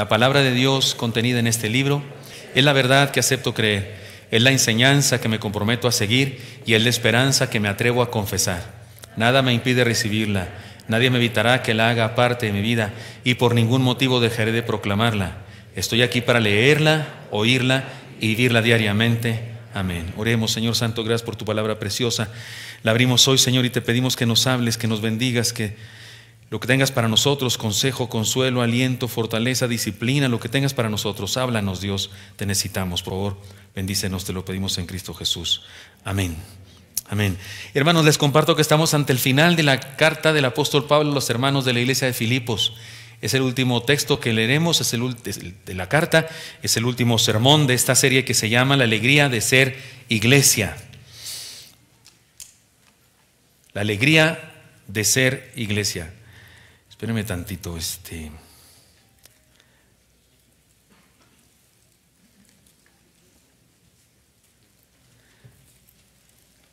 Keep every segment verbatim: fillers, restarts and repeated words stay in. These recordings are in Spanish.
La palabra de Dios contenida en este libro es la verdad que acepto creer, es la enseñanza que me comprometo a seguir y es la esperanza que me atrevo a confesar. Nada me impide recibirla, nadie me evitará que la haga parte de mi vida y por ningún motivo dejaré de proclamarla. Estoy aquí para leerla, oírla y vivirla diariamente. Amén. Oremos, Señor Santo, gracias por tu palabra preciosa. La abrimos hoy, Señor, y te pedimos que nos hables, que nos bendigas, que lo que tengas para nosotros, consejo, consuelo, aliento, fortaleza, disciplina, lo que tengas para nosotros, háblanos, Dios, te necesitamos, por favor, bendícenos, te lo pedimos en Cristo Jesús. Amén. Amén. Hermanos, les comparto que estamos ante el final de la carta del apóstol Pablo a los hermanos de la iglesia de Filipos. Es el último texto que leeremos, es el, es el, de la carta, es el último sermón de esta serie que se llama La alegría de ser iglesia. La alegría de ser iglesia. Espérenme tantito, este...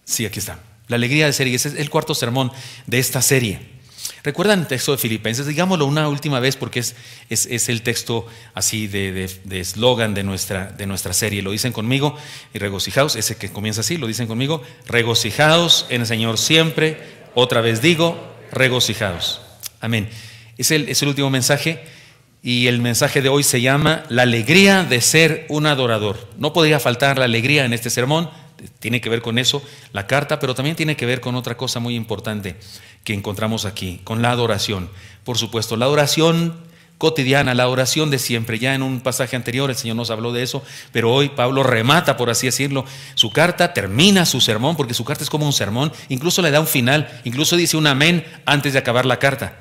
Sí, aquí está. La alegría de ser iglesia es el cuarto sermón de esta serie. ¿Recuerdan el texto de Filipenses? Digámoslo una última vez porque es, es, es el texto así de eslogan de, de, de, nuestra, de nuestra serie. Lo dicen conmigo y regocijaos, ese que comienza así, lo dicen conmigo. Regocijaos en el Señor siempre, otra vez digo, regocijaos. Amén. Es el, es el último mensaje y el mensaje de hoy se llama La alegría de ser un adorador. No podría faltar la alegría en este sermón. Tiene que ver con eso la carta, pero también tiene que ver con otra cosa muy importante que encontramos aquí, con la adoración. Por supuesto, la oración cotidiana, la oración de siempre. Ya en un pasaje anterior el Señor nos habló de eso, pero hoy Pablo remata, por así decirlo, su carta, termina su sermón, porque su carta es como un sermón, incluso le da un final, incluso dice un amén antes de acabar la carta.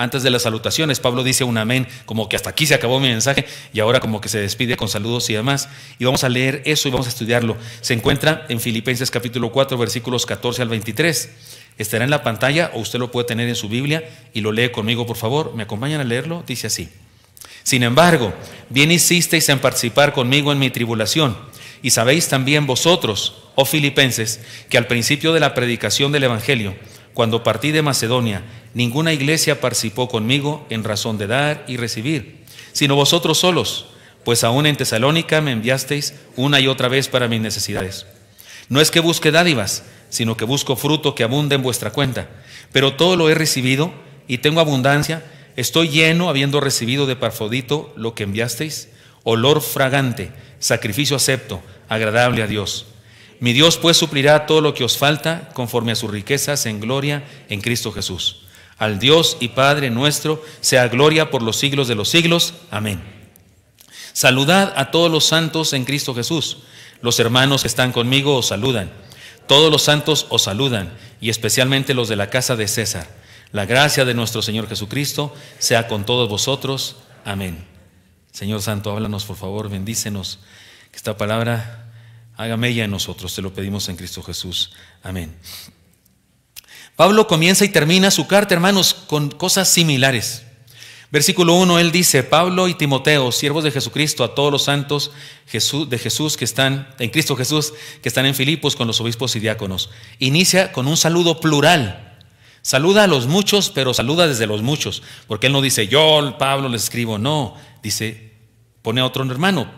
Antes de las salutaciones, Pablo dice un amén, como que hasta aquí se acabó mi mensaje y ahora como que se despide con saludos y demás. Y vamos a leer eso y vamos a estudiarlo. Se encuentra en Filipenses capítulo cuatro, versículos catorce al veintitrés. Estará en la pantalla o usted lo puede tener en su Biblia y lo lee conmigo, por favor. ¿Me acompañan a leerlo? Dice así. Sin embargo, bien hicisteis en participar conmigo en mi tribulación. Y sabéis también vosotros, oh filipenses, que al principio de la predicación del Evangelio, cuando partí de Macedonia, ninguna iglesia participó conmigo en razón de dar y recibir, sino vosotros solos, pues aún en Tesalónica me enviasteis una y otra vez para mis necesidades. No es que busque dádivas, sino que busco fruto que abunde en vuestra cuenta, pero todo lo he recibido y tengo abundancia, estoy lleno habiendo recibido de Epafrodito lo que enviasteis, olor fragante, sacrificio acepto, agradable a Dios. Mi Dios pues suplirá todo lo que os falta conforme a sus riquezas en gloria en Cristo Jesús. Al Dios y Padre nuestro sea gloria por los siglos de los siglos. Amén. Saludad a todos los santos en Cristo Jesús. Los hermanos que están conmigo os saludan. Todos los santos os saludan y especialmente los de la casa de César. La gracia de nuestro Señor Jesucristo sea con todos vosotros. Amén. Señor Santo, háblanos por favor, bendícenos. Que esta palabra hágame ella en nosotros, te lo pedimos en Cristo Jesús. Amén. Pablo comienza y termina su carta, hermanos, con cosas similares. Versículo uno, él dice, Pablo y Timoteo, siervos de Jesucristo, a todos los santos de Jesús que están, en Cristo Jesús, que están en Filipos con los obispos y diáconos. Inicia con un saludo plural. Saluda a los muchos, pero saluda desde los muchos. Porque él no dice, yo, Pablo, les escribo. No, dice, pone a otro hermano,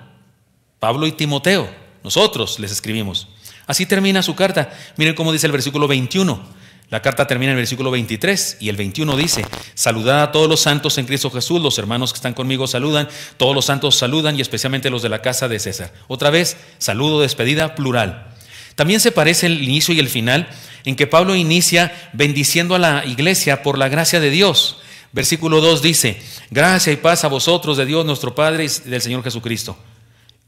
Pablo y Timoteo. Nosotros les escribimos. Así termina su carta. Miren cómo dice el versículo veintiuno. La carta termina en el versículo veintitrés y el veintiuno dice, saludad a todos los santos en Cristo Jesús, los hermanos que están conmigo saludan, todos los santos saludan y especialmente los de la casa de César. Otra vez, saludo, despedida, plural. También se parece el inicio y el final en que Pablo inicia bendiciendo a la iglesia por la gracia de Dios. Versículo dos dice, gracia y paz a vosotros de Dios nuestro Padre y del Señor Jesucristo.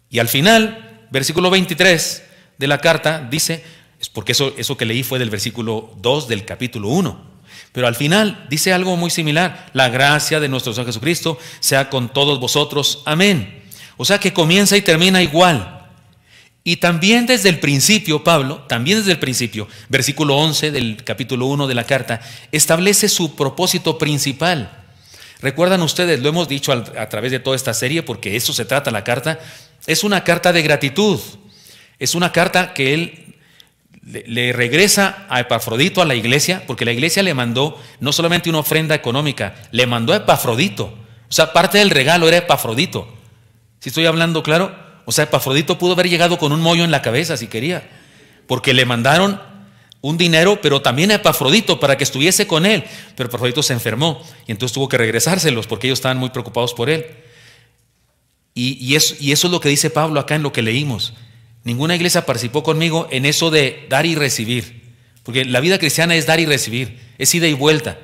Y al final... Versículo veintitrés de la carta dice, es porque eso, eso que leí fue del versículo dos del capítulo uno. Pero al final dice algo muy similar, la gracia de nuestro Señor Jesucristo sea con todos vosotros. Amén. O sea que comienza y termina igual. Y también desde el principio, Pablo, también desde el principio, versículo once del capítulo uno de la carta, establece su propósito principal. Recuerdan ustedes, lo hemos dicho a través de toda esta serie, porque eso se trata la carta. Es una carta de gratitud, es una carta que él le, le regresa a Epafrodito, a la iglesia, porque la iglesia le mandó no solamente una ofrenda económica, le mandó a Epafrodito. O sea, parte del regalo era Epafrodito. Si estoy hablando claro, o sea, Epafrodito pudo haber llegado con un moño en la cabeza si quería, porque le mandaron un dinero, pero también a Epafrodito para que estuviese con él. Pero Epafrodito se enfermó y entonces tuvo que regresárselos porque ellos estaban muy preocupados por él. Y, y, eso, y eso es lo que dice Pablo acá en lo que leímos. Ninguna iglesia participó conmigo en eso de dar y recibir, porque la vida cristiana es dar y recibir, es ida y vuelta.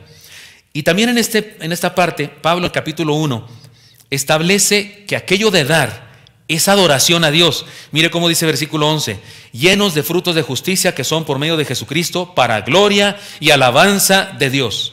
Y también en, este, en esta parte, Pablo, el capítulo uno, establece que aquello de dar es adoración a Dios. Mire cómo dice versículo once: llenos de frutos de justicia que son por medio de Jesucristo, para gloria y alabanza de Dios.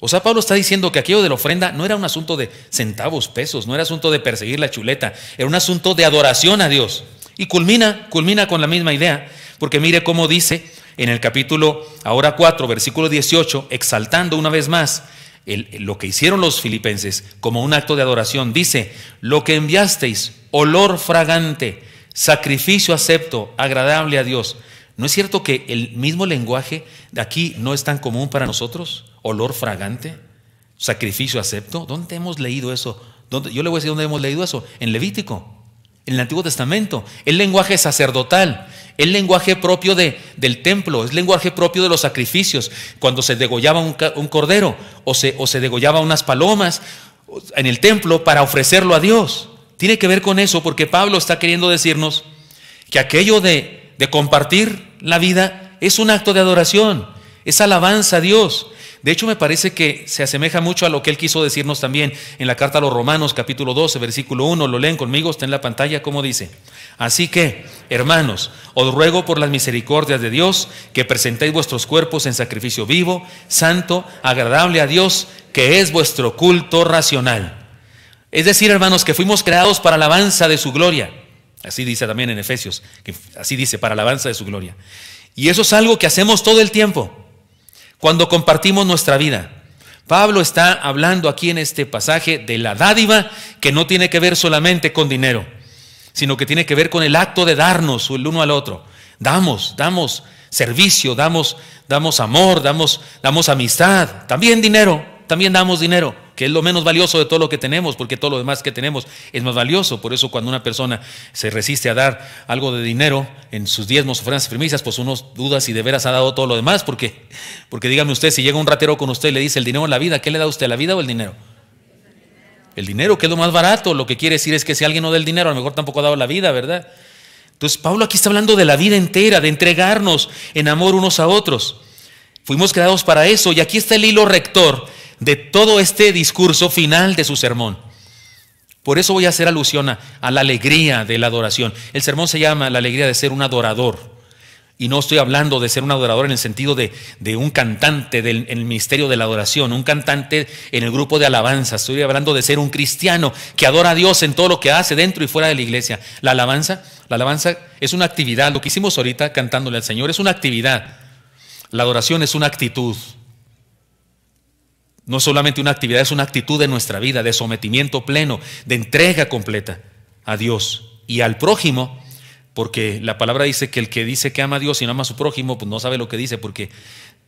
O sea, Pablo está diciendo que aquello de la ofrenda no era un asunto de centavos, pesos, no era asunto de perseguir la chuleta, era un asunto de adoración a Dios. Y culmina, culmina con la misma idea, porque mire cómo dice en el capítulo ahora cuatro, versículo dieciocho, exaltando una vez más el, lo que hicieron los filipenses como un acto de adoración. Dice: lo que enviasteis, olor fragante, sacrificio acepto, agradable a Dios. ¿No es cierto que el mismo lenguaje de aquí no es tan común para nosotros? Olor fragante, sacrificio acepto. ¿Dónde hemos leído eso? ¿Dónde? Yo le voy a decir dónde hemos leído eso. En Levítico. En el Antiguo Testamento, el lenguaje sacerdotal, el lenguaje propio de, del templo, es lenguaje propio de los sacrificios, cuando se degollaba un, un cordero o se, o se degollaba unas palomas en el templo para ofrecerlo a Dios. Tiene que ver con eso, porque Pablo está queriendo decirnos que aquello de, de compartir la vida es un acto de adoración, es alabanza a Dios. De hecho, me parece que se asemeja mucho a lo que él quiso decirnos también en la carta a los Romanos, capítulo doce, versículo uno. Lo leen conmigo, está en la pantalla, como dice: así que, hermanos, os ruego por las misericordias de Dios que presentéis vuestros cuerpos en sacrificio vivo, santo, agradable a Dios, que es vuestro culto racional. Es decir, hermanos, que fuimos creados para alabanza de su gloria. Así dice también en Efesios, que así dice, para alabanza de su gloria. Y eso es algo que hacemos todo el tiempo, cuando compartimos nuestra vida. Pablo está hablando aquí en este pasaje de la dádiva, que no tiene que ver solamente con dinero, sino que tiene que ver con el acto de darnos el uno al otro. Damos, damos servicio, damos, damos amor, damos, damos amistad, también dinero, también damos dinero, que es lo menos valioso de todo lo que tenemos, porque todo lo demás que tenemos es más valioso. Por eso, cuando una persona se resiste a dar algo de dinero en sus diezmos, ofrendas y primicias, pues uno duda si de veras ha dado todo lo demás, porque, porque dígame usted, si llega un ratero con usted y le dice el dinero o la vida, ¿qué le da usted, la vida o el dinero? El dinero, que es lo más barato. Lo que quiere decir es que si alguien no da el dinero, a lo mejor tampoco ha dado la vida, ¿verdad? Entonces Pablo aquí está hablando de la vida entera, de entregarnos en amor unos a otros. Fuimos creados para eso, y aquí está el hilo rector de todo este discurso final de su sermón. Por eso voy a hacer alusión a, a la alegría de la adoración. El sermón se llama La alegría de ser un adorador, y no estoy hablando de ser un adorador en el sentido de, de un cantante del, en el ministerio de la adoración, un cantante en el grupo de alabanza. Estoy hablando de ser un cristiano que adora a Dios en todo lo que hace, dentro y fuera de la iglesia. La alabanza, la alabanza es una actividad. Lo que hicimos ahorita cantándole al Señor es una actividad. La adoración es una actitud. No solamente una actividad, es una actitud de nuestra vida, de sometimiento pleno, de entrega completa a Dios y al prójimo, porque la palabra dice que el que dice que ama a Dios y no ama a su prójimo, pues no sabe lo que dice, porque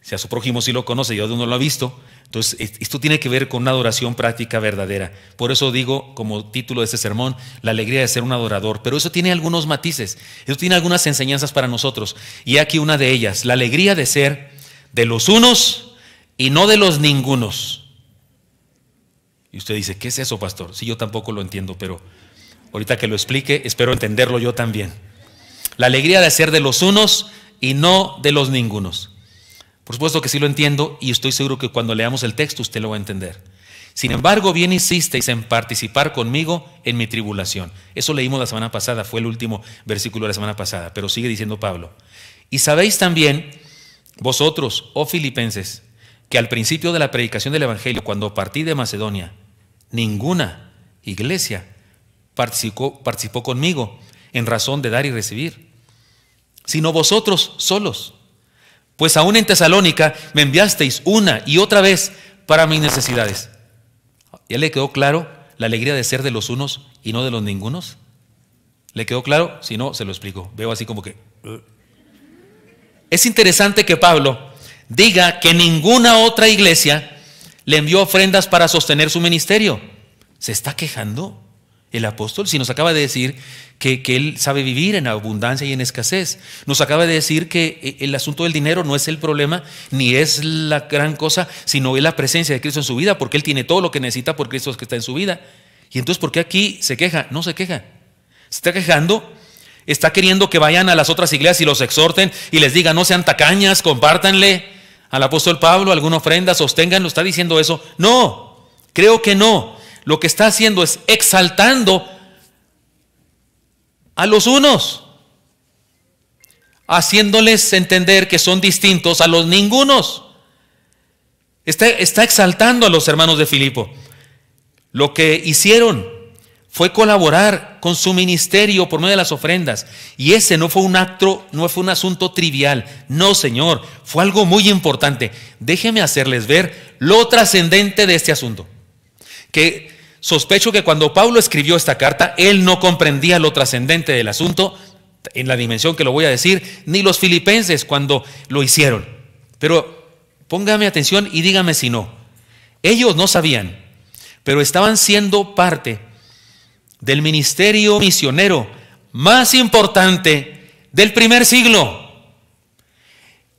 si a su prójimo sí lo conoce y a Dios no lo ha visto. Entonces esto tiene que ver con una adoración práctica verdadera. Por eso digo, como título de este sermón, la alegría de ser un adorador. Pero eso tiene algunos matices, eso tiene algunas enseñanzas para nosotros, y aquí una de ellas: la alegría de ser de los unos y no de los ningunos. Y usted dice: ¿qué es eso, pastor? Sí, yo tampoco lo entiendo, pero ahorita que lo explique, espero entenderlo yo también. La alegría de ser de los unos y no de los ningunos. Por supuesto que sí lo entiendo, y estoy seguro que cuando leamos el texto usted lo va a entender. Sin embargo, bien insisteis en participar conmigo en mi tribulación. Eso leímos la semana pasada, fue el último versículo de la semana pasada, pero sigue diciendo Pablo: y sabéis también vosotros, oh filipenses, que al principio de la predicación del Evangelio, cuando partí de Macedonia, ninguna iglesia participó, participó conmigo en razón de dar y recibir, sino vosotros solos. Pues aún en Tesalónica me enviasteis una y otra vez para mis necesidades. ¿Ya le quedó claro la alegría de ser de los unos y no de los ningunos? ¿Le quedó claro? Si no, se lo explico. Veo así como que... Es interesante que Pablo diga que ninguna otra iglesia le envió ofrendas para sostener su ministerio. ¿Se está quejando el apóstol? Si nos acaba de decir que, que él sabe vivir en abundancia y en escasez. Nos acaba de decir que el asunto del dinero no es el problema, ni es la gran cosa, sino es la presencia de Cristo en su vida, porque él tiene todo lo que necesita por Cristo que está en su vida. Y entonces, ¿por qué aquí se queja? No se queja. Se está quejando, está queriendo que vayan a las otras iglesias y los exhorten y les digan, no sean tacañas, compártanle al apóstol Pablo alguna ofrenda, sosténganlo. ¿Está diciendo eso? No, creo que no. Lo que está haciendo es exaltando a los unos, haciéndoles entender que son distintos a los ningunos. Está, está exaltando a los hermanos de Filipo. Lo que hicieron fue colaborar con su ministerio por medio de las ofrendas. Y ese no fue un acto, no fue un asunto trivial. No, señor, fue algo muy importante. Déjeme hacerles ver lo trascendente de este asunto. Que sospecho que cuando Pablo escribió esta carta, él no comprendía lo trascendente del asunto, en la dimensión que lo voy a decir, ni los filipenses cuando lo hicieron. Pero póngame atención y dígame si no. Ellos no sabían, pero estaban siendo parte del ministerio misionero más importante del primer siglo.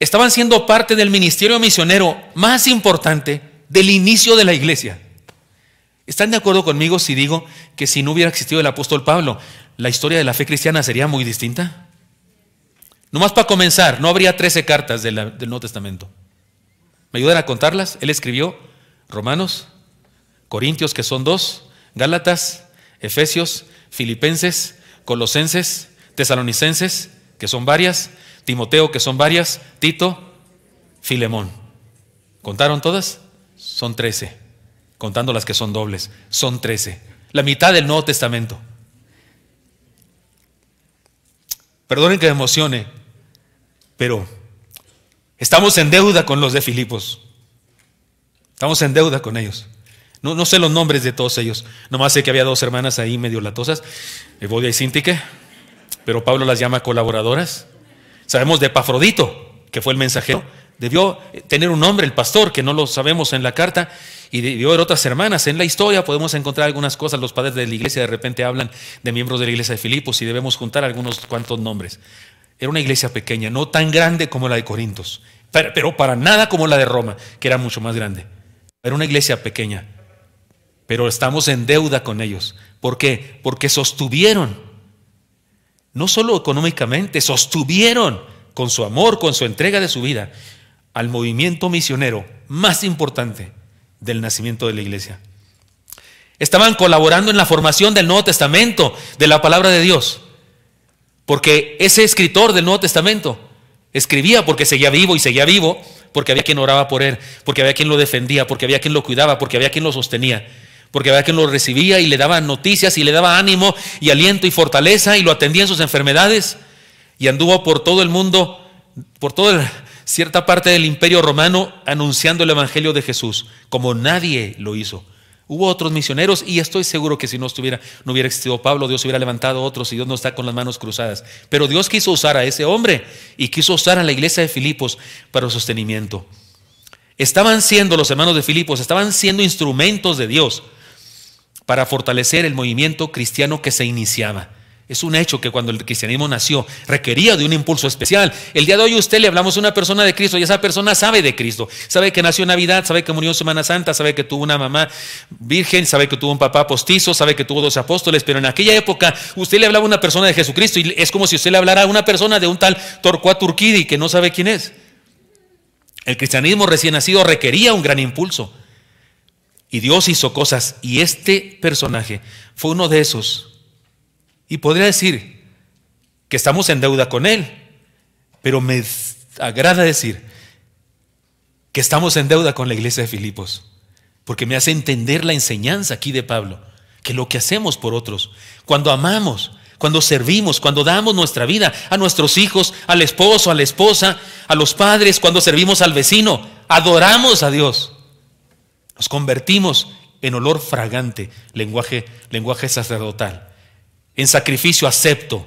Estaban siendo parte del ministerio misionero más importante del inicio de la iglesia. ¿Están de acuerdo conmigo si digo que si no hubiera existido el apóstol Pablo, la historia de la fe cristiana sería muy distinta? Nomás para comenzar, no habría trece cartas de la, del Nuevo Testamento. ¿Me ayudan a contarlas? Él escribió Romanos, Corintios, que son dos, Gálatas, Efesios, Filipenses, Colosenses, Tesalonicenses, que son varias, Timoteo, que son varias, Tito, Filemón. ¿Contaron todas? Son trece. Contando las que son dobles, son trece. La mitad del Nuevo Testamento. Perdonen que me emocione, pero estamos en deuda con los de Filipos. Estamos en deuda con ellos. No, no sé los nombres de todos ellos. Nomás sé que había dos hermanas ahí medio latosas, Evodia y Sintique, pero Pablo las llama colaboradoras. Sabemos de Epafrodito, que fue el mensajero. Debió tener un nombre el pastor, que no lo sabemos en la carta, y debió haber otras hermanas. En la historia podemos encontrar algunas cosas. Los padres de la iglesia de repente hablan de miembros de la iglesia de Filipos y debemos juntar algunos cuantos nombres. Era una iglesia pequeña, no tan grande como la de Corintios, pero, pero para nada como la de Roma, que era mucho más grande. Era una iglesia pequeña, pero estamos en deuda con ellos. ¿Por qué? Porque sostuvieron, no solo económicamente, sostuvieron con su amor, con su entrega de su vida, al movimiento misionero más importante del nacimiento de la iglesia. Estaban colaborando en la formación del Nuevo Testamento, de la palabra de Dios, porque ese escritor del Nuevo Testamento escribía porque seguía vivo y seguía vivo, porque había quien oraba por él, porque había quien lo defendía, porque había quien lo cuidaba, porque había quien lo sostenía, porque había quien lo recibía y le daba noticias y le daba ánimo y aliento y fortaleza y lo atendía en sus enfermedades, y anduvo por todo el mundo, por todo el cierta parte del imperio romano anunciando el evangelio de Jesús, como nadie lo hizo. Hubo otros misioneros y estoy seguro que si no estuviera, no hubiera existido Pablo, Dios hubiera levantado a otros y Dios no está con las manos cruzadas. Pero Dios quiso usar a ese hombre y quiso usar a la iglesia de Filipos para sostenimiento. Estaban siendo, los hermanos de Filipos, estaban siendo instrumentos de Dios para fortalecer el movimiento cristiano que se iniciaba. Es un hecho que cuando el cristianismo nació requería de un impulso especial. El día de hoy a usted le hablamos a una persona de Cristo y esa persona sabe de Cristo. Sabe que nació en Navidad, sabe que murió en Semana Santa, sabe que tuvo una mamá virgen, sabe que tuvo un papá postizo, sabe que tuvo dos apóstoles. Pero en aquella época usted le hablaba a una persona de Jesucristo y es como si usted le hablara a una persona de un tal Torcuato Urquidi que no sabe quién es. El cristianismo recién nacido requería un gran impulso. Y Dios hizo cosas y este personaje fue uno de esos. Y podría decir que estamos en deuda con él, pero me agrada decir que estamos en deuda con la iglesia de Filipos, porque me hace entender la enseñanza aquí de Pablo, que lo que hacemos por otros, cuando amamos, cuando servimos, cuando damos nuestra vida a nuestros hijos, al esposo, a la esposa, a los padres, cuando servimos al vecino, adoramos a Dios, nos convertimos en olor fragante, lenguaje, lenguaje sacerdotal. En sacrificio acepto,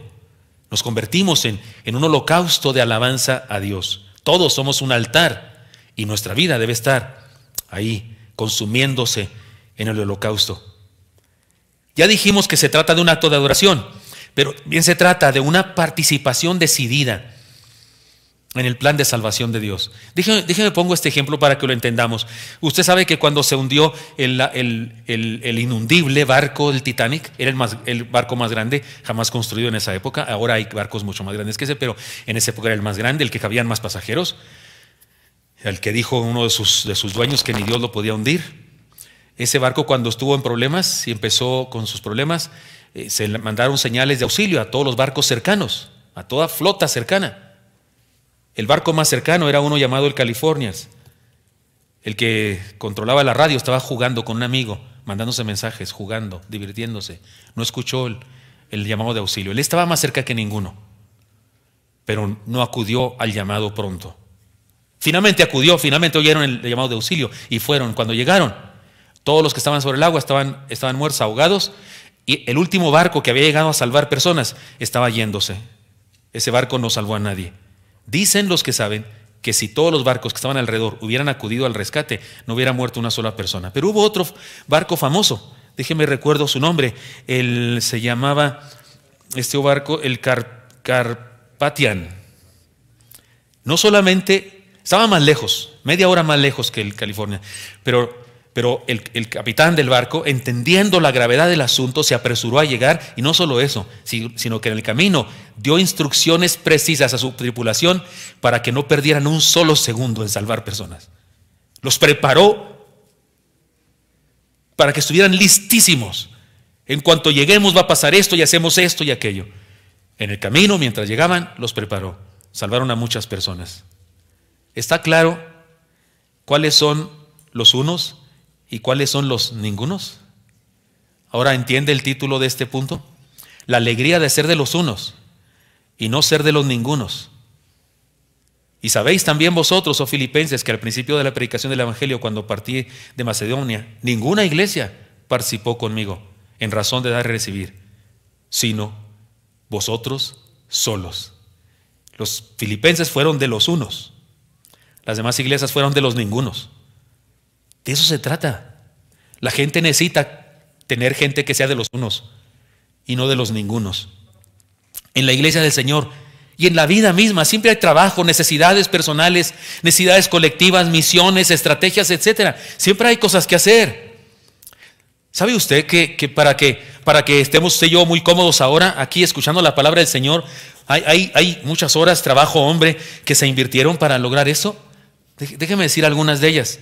nos convertimos en, en un holocausto de alabanza a Dios. Todos somos un altar y nuestra vida debe estar ahí, consumiéndose en el holocausto. Ya dijimos que se trata de un acto de adoración, pero bien se trata de una participación decidida en el plan de salvación de Dios. Déjeme, déjeme pongo este ejemplo para que lo entendamos. Usted sabe que cuando se hundió el, el, el, el inundible barco del Titanic, era el, más, el barco más grande jamás construido en esa época. Ahora hay barcos mucho más grandes que ese, pero en esa época era el más grande, el que cabían más pasajeros, el que dijo uno de sus, de sus dueños que ni Dios lo podía hundir. Ese barco, cuando estuvo en problemas y empezó con sus problemas, eh, se mandaron señales de auxilio a todos los barcos cercanos, a toda flota cercana. El barco más cercano era uno llamado el California. El que controlaba la radio estaba jugando con un amigo, mandándose mensajes, jugando, divirtiéndose. No escuchó el, el llamado de auxilio. Él estaba más cerca que ninguno, pero no acudió al llamado pronto. Finalmente acudió, finalmente oyeron el llamado de auxilio y fueron. Cuando llegaron, todos los que estaban sobre el agua estaban, estaban muertos, ahogados, y el último barco que había llegado a salvar personas estaba yéndose. Ese barco no salvó a nadie. Dicen los que saben que si todos los barcos que estaban alrededor hubieran acudido al rescate, no hubiera muerto una sola persona. Pero hubo otro barco famoso, déjenme recuerdo su nombre, él se llamaba, este barco, el Car Carpathian. No solamente, estaba más lejos, media hora más lejos que el California, pero, pero el, el capitán del barco, entendiendo la gravedad del asunto, se apresuró a llegar, y no solo eso, sino que en el camino dio instrucciones precisas a su tripulación para que no perdieran un solo segundo en salvar personas. Los preparó para que estuvieran listísimos. En cuanto lleguemos va a pasar esto y hacemos esto y aquello. En el camino, mientras llegaban, los preparó. Salvaron a muchas personas. ¿Está claro cuáles son los unos y cuáles son los ningunos? Ahora entiende el título de este punto: la alegría de ser de los unos y no ser de los ningunos. Y sabéis también vosotros, oh filipenses, que al principio de la predicación del evangelio, cuando partí de Macedonia, ninguna iglesia participó conmigo en razón de dar y recibir, sino vosotros solos. Los filipenses fueron de los unos, las demás iglesias fueron de los ningunos. De eso se trata. La gente necesita tener gente que sea de los unos y no de los ningunos. En la iglesia del Señor y en la vida misma siempre hay trabajo, necesidades personales, necesidades colectivas, misiones, estrategias, etcétera. Siempre hay cosas que hacer. ¿Sabe usted que, que para que para que estemos usted y yo muy cómodos ahora aquí escuchando la palabra del Señor, hay, hay, hay muchas horas, trabajo, hombre, que se invirtieron para lograr eso? Déjeme decir algunas de ellas.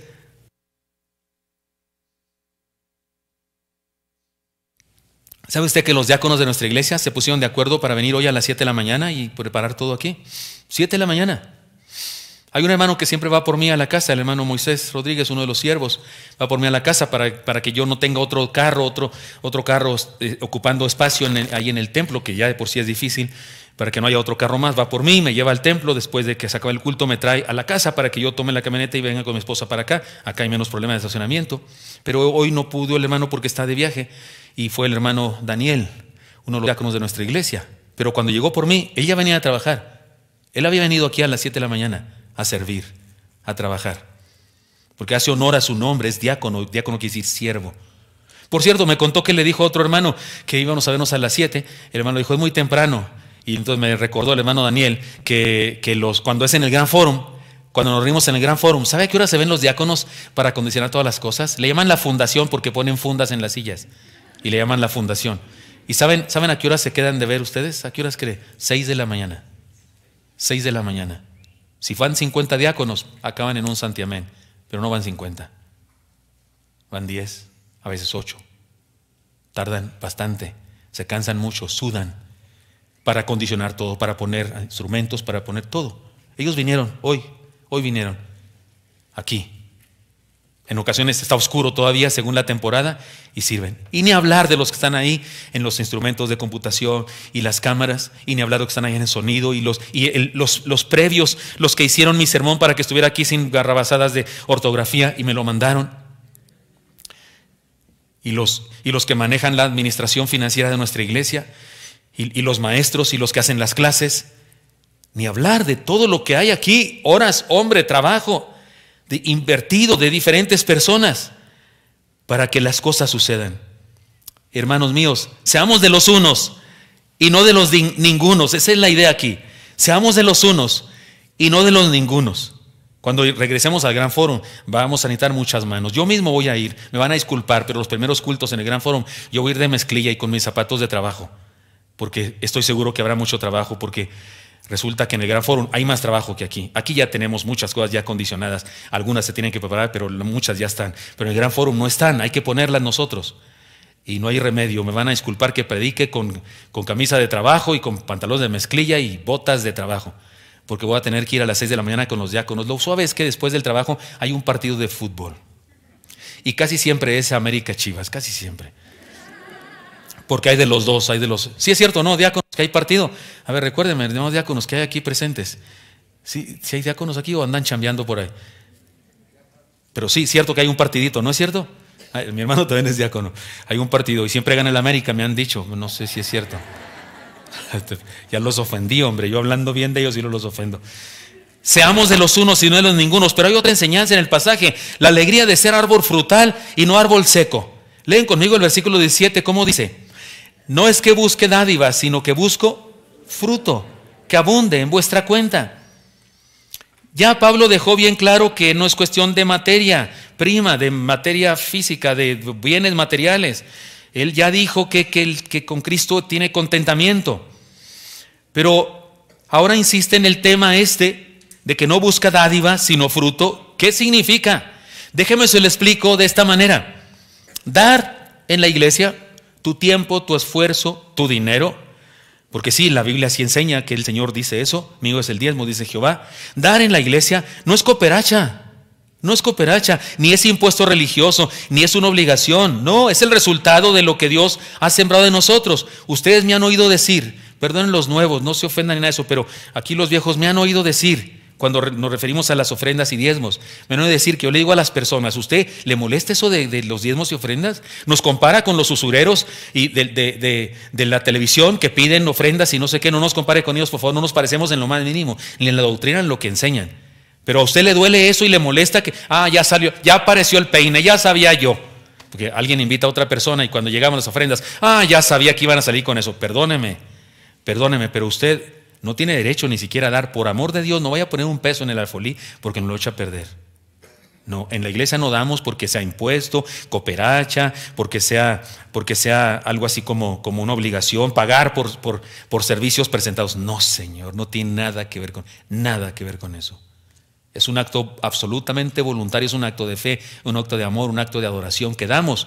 ¿Sabe usted que los diáconos de nuestra iglesia se pusieron de acuerdo para venir hoy a las siete de la mañana y preparar todo aquí? siete de la mañana. Hay un hermano que siempre va por mí a la casa, el hermano Moisés Rodríguez, uno de los siervos, va por mí a la casa para, para que yo no tenga otro carro, otro, otro carro eh, ocupando espacio en el, ahí en el templo, que ya de por sí es difícil, para que no haya otro carro más. Va por mí, me lleva al templo, después de que se acaba el culto me trae a la casa para que yo tome la camioneta y venga con mi esposa para acá. Acá hay menos problemas de estacionamiento, pero hoy no pudo el hermano porque está de viaje. Y fue el hermano Daniel, uno de los diáconos de nuestra iglesia. Pero cuando llegó por mí, él ya venía a trabajar. Él había venido aquí a las siete de la mañana a servir, a trabajar. Porque hace honor a su nombre, es diácono, diácono quiere decir siervo. Por cierto, me contó que le dijo a otro hermano que íbamos a vernos a las siete. El hermano dijo, es muy temprano. Y entonces me recordó el hermano Daniel que, que los, cuando es en el Gran Fórum, cuando nos reunimos en el Gran Fórum, ¿sabe a qué hora se ven los diáconos para condicionar todas las cosas? Le llaman la fundación porque ponen fundas en las sillas. Y le llaman la fundación. ¿Y saben, saben a qué horas se quedan de ver ustedes? ¿A qué horas creen? seis de la mañana. seis de la mañana. Si van cincuenta diáconos, acaban en un santiamén. Pero no van cincuenta. Van diez, a veces ocho. Tardan bastante. Se cansan mucho, sudan. Para acondicionar todo, para poner instrumentos, para poner todo. Ellos vinieron hoy. Hoy vinieron. Aquí. En ocasiones está oscuro todavía según la temporada y sirven. Y ni hablar de los que están ahí en los instrumentos de computación y las cámaras, y ni hablar de los que están ahí en el sonido y los, y el, los, los previos, los que hicieron mi sermón para que estuviera aquí sin garrabasadas de ortografía y me lo mandaron. Y los, y los que manejan la administración financiera de nuestra iglesia y, y los maestros y los que hacen las clases. Ni hablar de todo lo que hay aquí, horas, hombre, trabajo. De invertido de diferentes personas para que las cosas sucedan. Hermanos míos, seamos de los unos y no de los ningunos. Esa es la idea aquí. Seamos de los unos y no de los ningunos. Cuando regresemos al Gran Fórum, vamos a necesitar muchas manos. Yo mismo voy a ir, me van a disculpar, pero los primeros cultos en el Gran Fórum, yo voy a ir de mezclilla y con mis zapatos de trabajo, porque estoy seguro que habrá mucho trabajo, porque resulta que en el Gran Fórum hay más trabajo que aquí. Aquí ya tenemos muchas cosas ya condicionadas, algunas se tienen que preparar, pero muchas ya están. Pero en el Gran Fórum no están, hay que ponerlas nosotros. Y no hay remedio, me van a disculpar que predique con, con camisa de trabajo y con pantalones de mezclilla y botas de trabajo, porque voy a tener que ir a las seis de la mañana con los diáconos. Lo suave es que después del trabajo hay un partido de fútbol, y casi siempre es América Chivas, casi siempre, porque hay de los dos, hay de los... Sí, es cierto, ¿no, diáconos, que hay partido? A ver, recuérdenme, ¿no, diáconos, que hay aquí presentes? ¿Sí, sí hay diáconos aquí o andan chambeando por ahí? Pero sí, es cierto que hay un partidito, ¿no es cierto? Ay, mi hermano también es diácono. Hay un partido y siempre gana el América, me han dicho. No sé si es cierto. Ya los ofendí, hombre. Yo hablando bien de ellos y no los ofendo. Seamos de los unos y no de los ningunos. Pero hay otra enseñanza en el pasaje: la alegría de ser árbol frutal y no árbol seco. Leen conmigo el versículo diecisiete, ¿cómo dice? No es que busque dádivas, sino que busco fruto que abunde en vuestra cuenta. Ya Pablo dejó bien claro que no es cuestión de materia prima, de materia física, de bienes materiales. Él ya dijo que, que, que con Cristo tiene contentamiento. Pero ahora insiste en el tema este de que no busca dádiva sino fruto. ¿Qué significa? Déjeme se lo explico de esta manera. Dar en la iglesia tu tiempo, tu esfuerzo, tu dinero. Porque sí, la Biblia sí enseña que el Señor dice eso. Mío es el diezmo, dice Jehová. Dar en la iglesia no es cooperacha, no es cooperacha, ni es impuesto religioso, ni es una obligación. No, es el resultado de lo que Dios ha sembrado en nosotros. Ustedes me han oído decir, perdonen los nuevos, no se ofendan ni nada de eso, pero aquí los viejos me han oído decir, cuando nos referimos a las ofrendas y diezmos, me han oído decir que yo le digo a las personas, ¿usted le molesta eso de, de los diezmos y ofrendas? Nos compara con los usureros y de, de, de, de la televisión que piden ofrendas y no sé qué. No nos compare con ellos, por favor, no nos parecemos en lo más mínimo, ni en la doctrina, en lo que enseñan. Pero a usted le duele eso y le molesta que, ah, ya salió, ya apareció el peine, ya sabía yo. Porque alguien invita a otra persona y cuando llegamos las ofrendas, ah, ya sabía que iban a salir con eso. Perdóneme, perdóneme, pero usted no tiene derecho ni siquiera a dar. Por amor de Dios, no vaya a poner un peso en el alfolí porque no lo echa a perder. No, en la iglesia no damos porque sea impuesto, cooperacha, porque sea, porque sea algo así como, como una obligación, pagar por, por, por servicios presentados. No, Señor, no tiene nada que ver con, nada que ver con eso. Es un acto absolutamente voluntario, es un acto de fe, un acto de amor, un acto de adoración que damos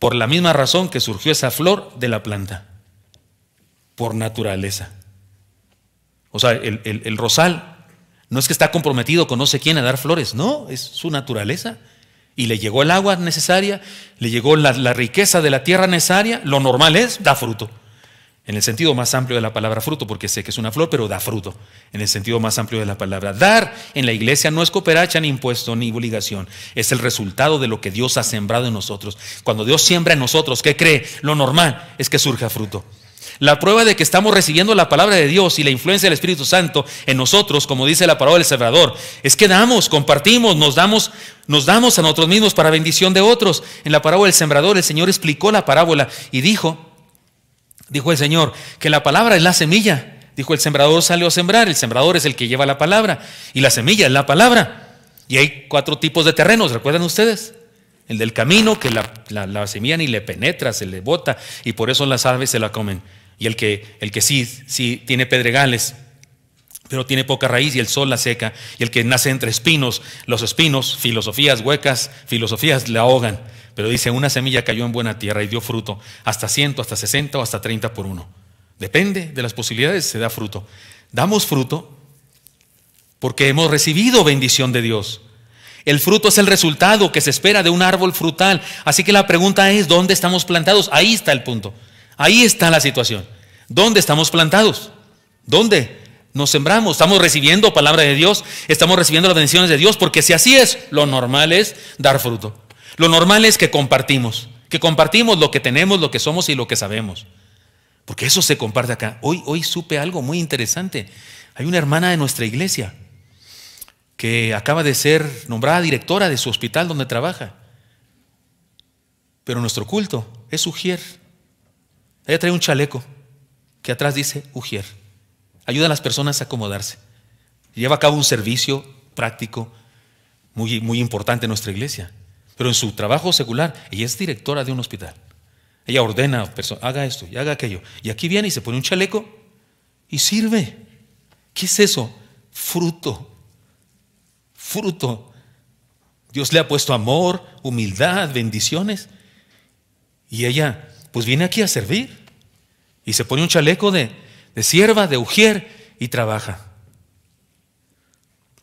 por la misma razón que surgió esa flor de la planta. Por naturaleza. O sea, el, el, el rosal no es que está comprometido con no sé quién a dar flores, no, es su naturaleza. Y le llegó el agua necesaria, le llegó la, la riqueza de la tierra necesaria. Lo normal es, da fruto. En el sentido más amplio de la palabra fruto, porque sé que es una flor, pero da fruto. En el sentido más amplio de la palabra. Dar en la iglesia no es cooperacha, ni impuesto, ni obligación. Es el resultado de lo que Dios ha sembrado en nosotros. Cuando Dios siembra en nosotros, ¿qué cree? Lo normal es que surja fruto. La prueba de que estamos recibiendo la palabra de Dios y la influencia del Espíritu Santo en nosotros, como dice la palabra del Salvador, es que damos, compartimos, nos damos, nos damos a nosotros mismos para bendición de otros. En la parábola del sembrador, el Señor explicó la parábola y dijo, dijo el Señor, que la palabra es la semilla. Dijo, el sembrador salió a sembrar, el sembrador es el que lleva la palabra y la semilla es la palabra. Y hay cuatro tipos de terrenos, ¿recuerdan ustedes? El del camino, que la, la, la semilla ni le penetra, se le bota y por eso las aves se la comen. Y el que, el que sí, sí tiene pedregales, pero tiene poca raíz y el sol la seca. Y el que nace entre espinos, los espinos, filosofías huecas, filosofías le ahogan. Pero dice, una semilla cayó en buena tierra y dio fruto, hasta ciento, hasta sesenta o hasta treinta por uno. Depende de las posibilidades, se da fruto. Damos fruto porque hemos recibido bendición de Dios. El fruto es el resultado que se espera de un árbol frutal. Así que la pregunta es, ¿dónde estamos plantados? Ahí está el punto. Ahí está la situación. ¿Dónde estamos plantados? ¿Dónde nos sembramos? Estamos recibiendo palabra de Dios, estamos recibiendo las bendiciones de Dios, porque si así es, lo normal es dar fruto. Lo normal es que compartimos, que compartimos lo que tenemos, lo que somos y lo que sabemos. Porque eso se comparte acá. Hoy, hoy supe algo muy interesante. Hay una hermana de nuestra iglesia que acaba de ser nombrada directora de su hospital donde trabaja. Pero nuestro culto es Ujier. Ella trae un chaleco que atrás dice Ujier. Ayuda a las personas a acomodarse. Lleva a cabo un servicio práctico muy, muy importante en nuestra iglesia. Pero en su trabajo secular, ella es directora de un hospital. Ella ordena, haga esto y haga aquello. Y aquí viene y se pone un chaleco y sirve. ¿Qué es eso? Fruto. Fruto. Dios le ha puesto amor, humildad, bendiciones. Y ella, pues viene aquí a servir. Y se pone un chaleco de, de sierva, de ujier y trabaja.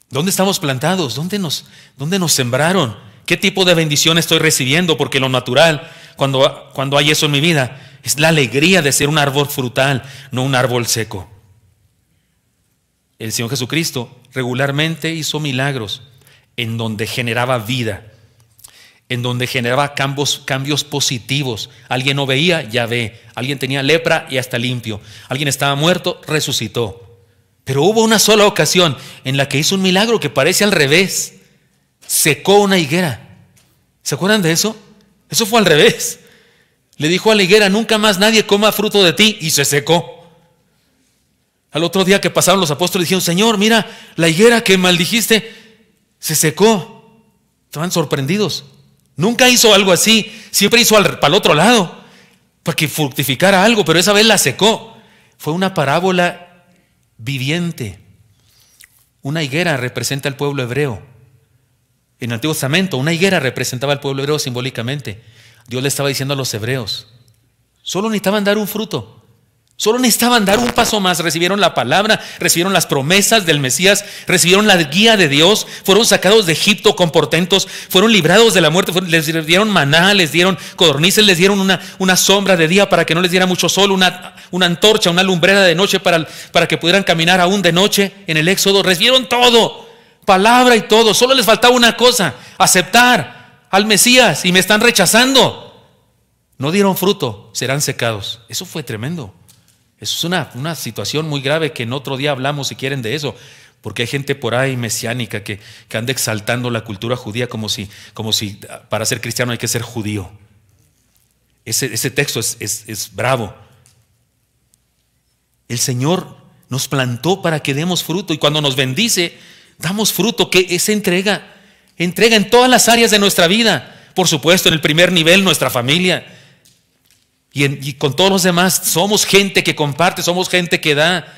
¿Dónde estamos plantados? ¿Dónde nos, dónde nos sembraron? ¿Qué tipo de bendición estoy recibiendo? Porque lo natural, cuando, cuando hay eso en mi vida, es la alegría de ser un árbol frutal, no un árbol seco. El Señor Jesucristo regularmente hizo milagros en donde generaba vida, en donde generaba cambios, cambios positivos. Alguien no veía, ya ve. Alguien tenía lepra y hasta limpio. Alguien estaba muerto, resucitó. Pero hubo una sola ocasión en la que hizo un milagro que parece al revés. Secó una higuera. ¿Se acuerdan de eso? Eso fue al revés. Le dijo a la higuera, nunca más nadie coma fruto de ti, y se secó. Al otro día que pasaron los apóstoles dijeron, Señor, mira, la higuera que maldijiste se secó. Estaban sorprendidos. Nunca hizo algo así. Siempre hizo al, para el otro lado, para que fructificara algo, pero esa vez la secó. Fue una parábola viviente. Una higuera representa al pueblo hebreo. En el Antiguo Testamento, una higuera representaba al pueblo hebreo simbólicamente. Dios le estaba diciendo a los hebreos, solo necesitaban dar un fruto, solo necesitaban dar un paso más. Recibieron la palabra, recibieron las promesas del Mesías, recibieron la guía de Dios, fueron sacados de Egipto con portentos, fueron librados de la muerte, les dieron maná, les dieron codornices, les dieron una, una sombra de día para que no les diera mucho sol, una... una antorcha, una lumbrera de noche para, para que pudieran caminar aún de noche en el Éxodo. Recibieron todo, palabra y todo. Solo les faltaba una cosa, aceptar al Mesías, y me están rechazando. No dieron fruto, serán secados. Eso fue tremendo. Eso es una, una situación muy grave que en otro día hablamos si quieren de eso. Porque hay gente por ahí mesiánica que, que anda exaltando la cultura judía como si, como si para ser cristiano hay que ser judío. Ese, ese texto es, es, es bravo. El Señor nos plantó para que demos fruto, y cuando nos bendice, damos fruto, que es entrega, entrega en todas las áreas de nuestra vida. Por supuesto, en el primer nivel, nuestra familia, y, en, y con todos los demás. Somos gente que comparte, somos gente que da.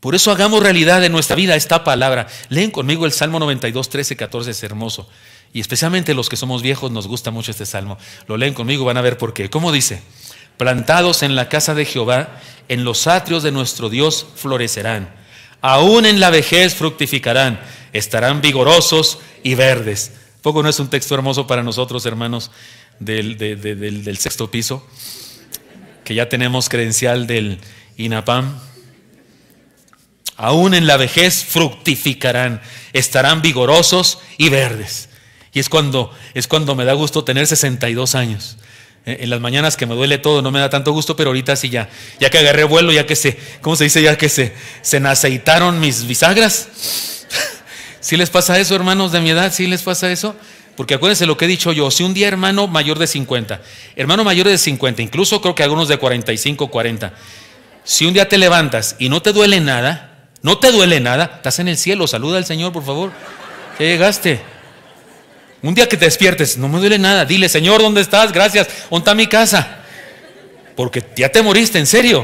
Por eso hagamos realidad en nuestra vida esta palabra. Leen conmigo el Salmo noventa y dos, trece, catorce, es hermoso. Y especialmente los que somos viejos nos gusta mucho este Salmo. Lo leen conmigo, van a ver por qué. ¿Cómo dice? Plantados en la casa de Jehová, en los atrios de nuestro Dios florecerán. Aún en la vejez fructificarán, estarán vigorosos y verdes. ¿Poco no es un texto hermoso para nosotros, hermanos, del, de, de, del, del sexto piso? Que ya tenemos credencial del INAPAM. Aún en la vejez fructificarán, estarán vigorosos y verdes. Y es cuando, es cuando me da gusto tener sesenta y dos años. En las mañanas que me duele todo no me da tanto gusto, pero ahorita sí ya, ya que agarré vuelo, ya que se, ¿cómo se dice? Ya que se, se aceitaron mis bisagras. ¿Sí les pasa eso, hermanos de mi edad? ¿Sí les pasa eso? Porque acuérdense lo que he dicho yo, si un día hermano mayor de cincuenta, hermano mayor de cincuenta, incluso creo que algunos de cuarenta y cinco, cuarenta, si un día te levantas y no te duele nada, no te duele nada, estás en el cielo, saluda al Señor, por favor, ya llegaste. Un día que te despiertes, no me duele nada, dile, Señor, ¿dónde estás? Gracias, ¿dónde está mi casa? Porque ya te moriste, en serio.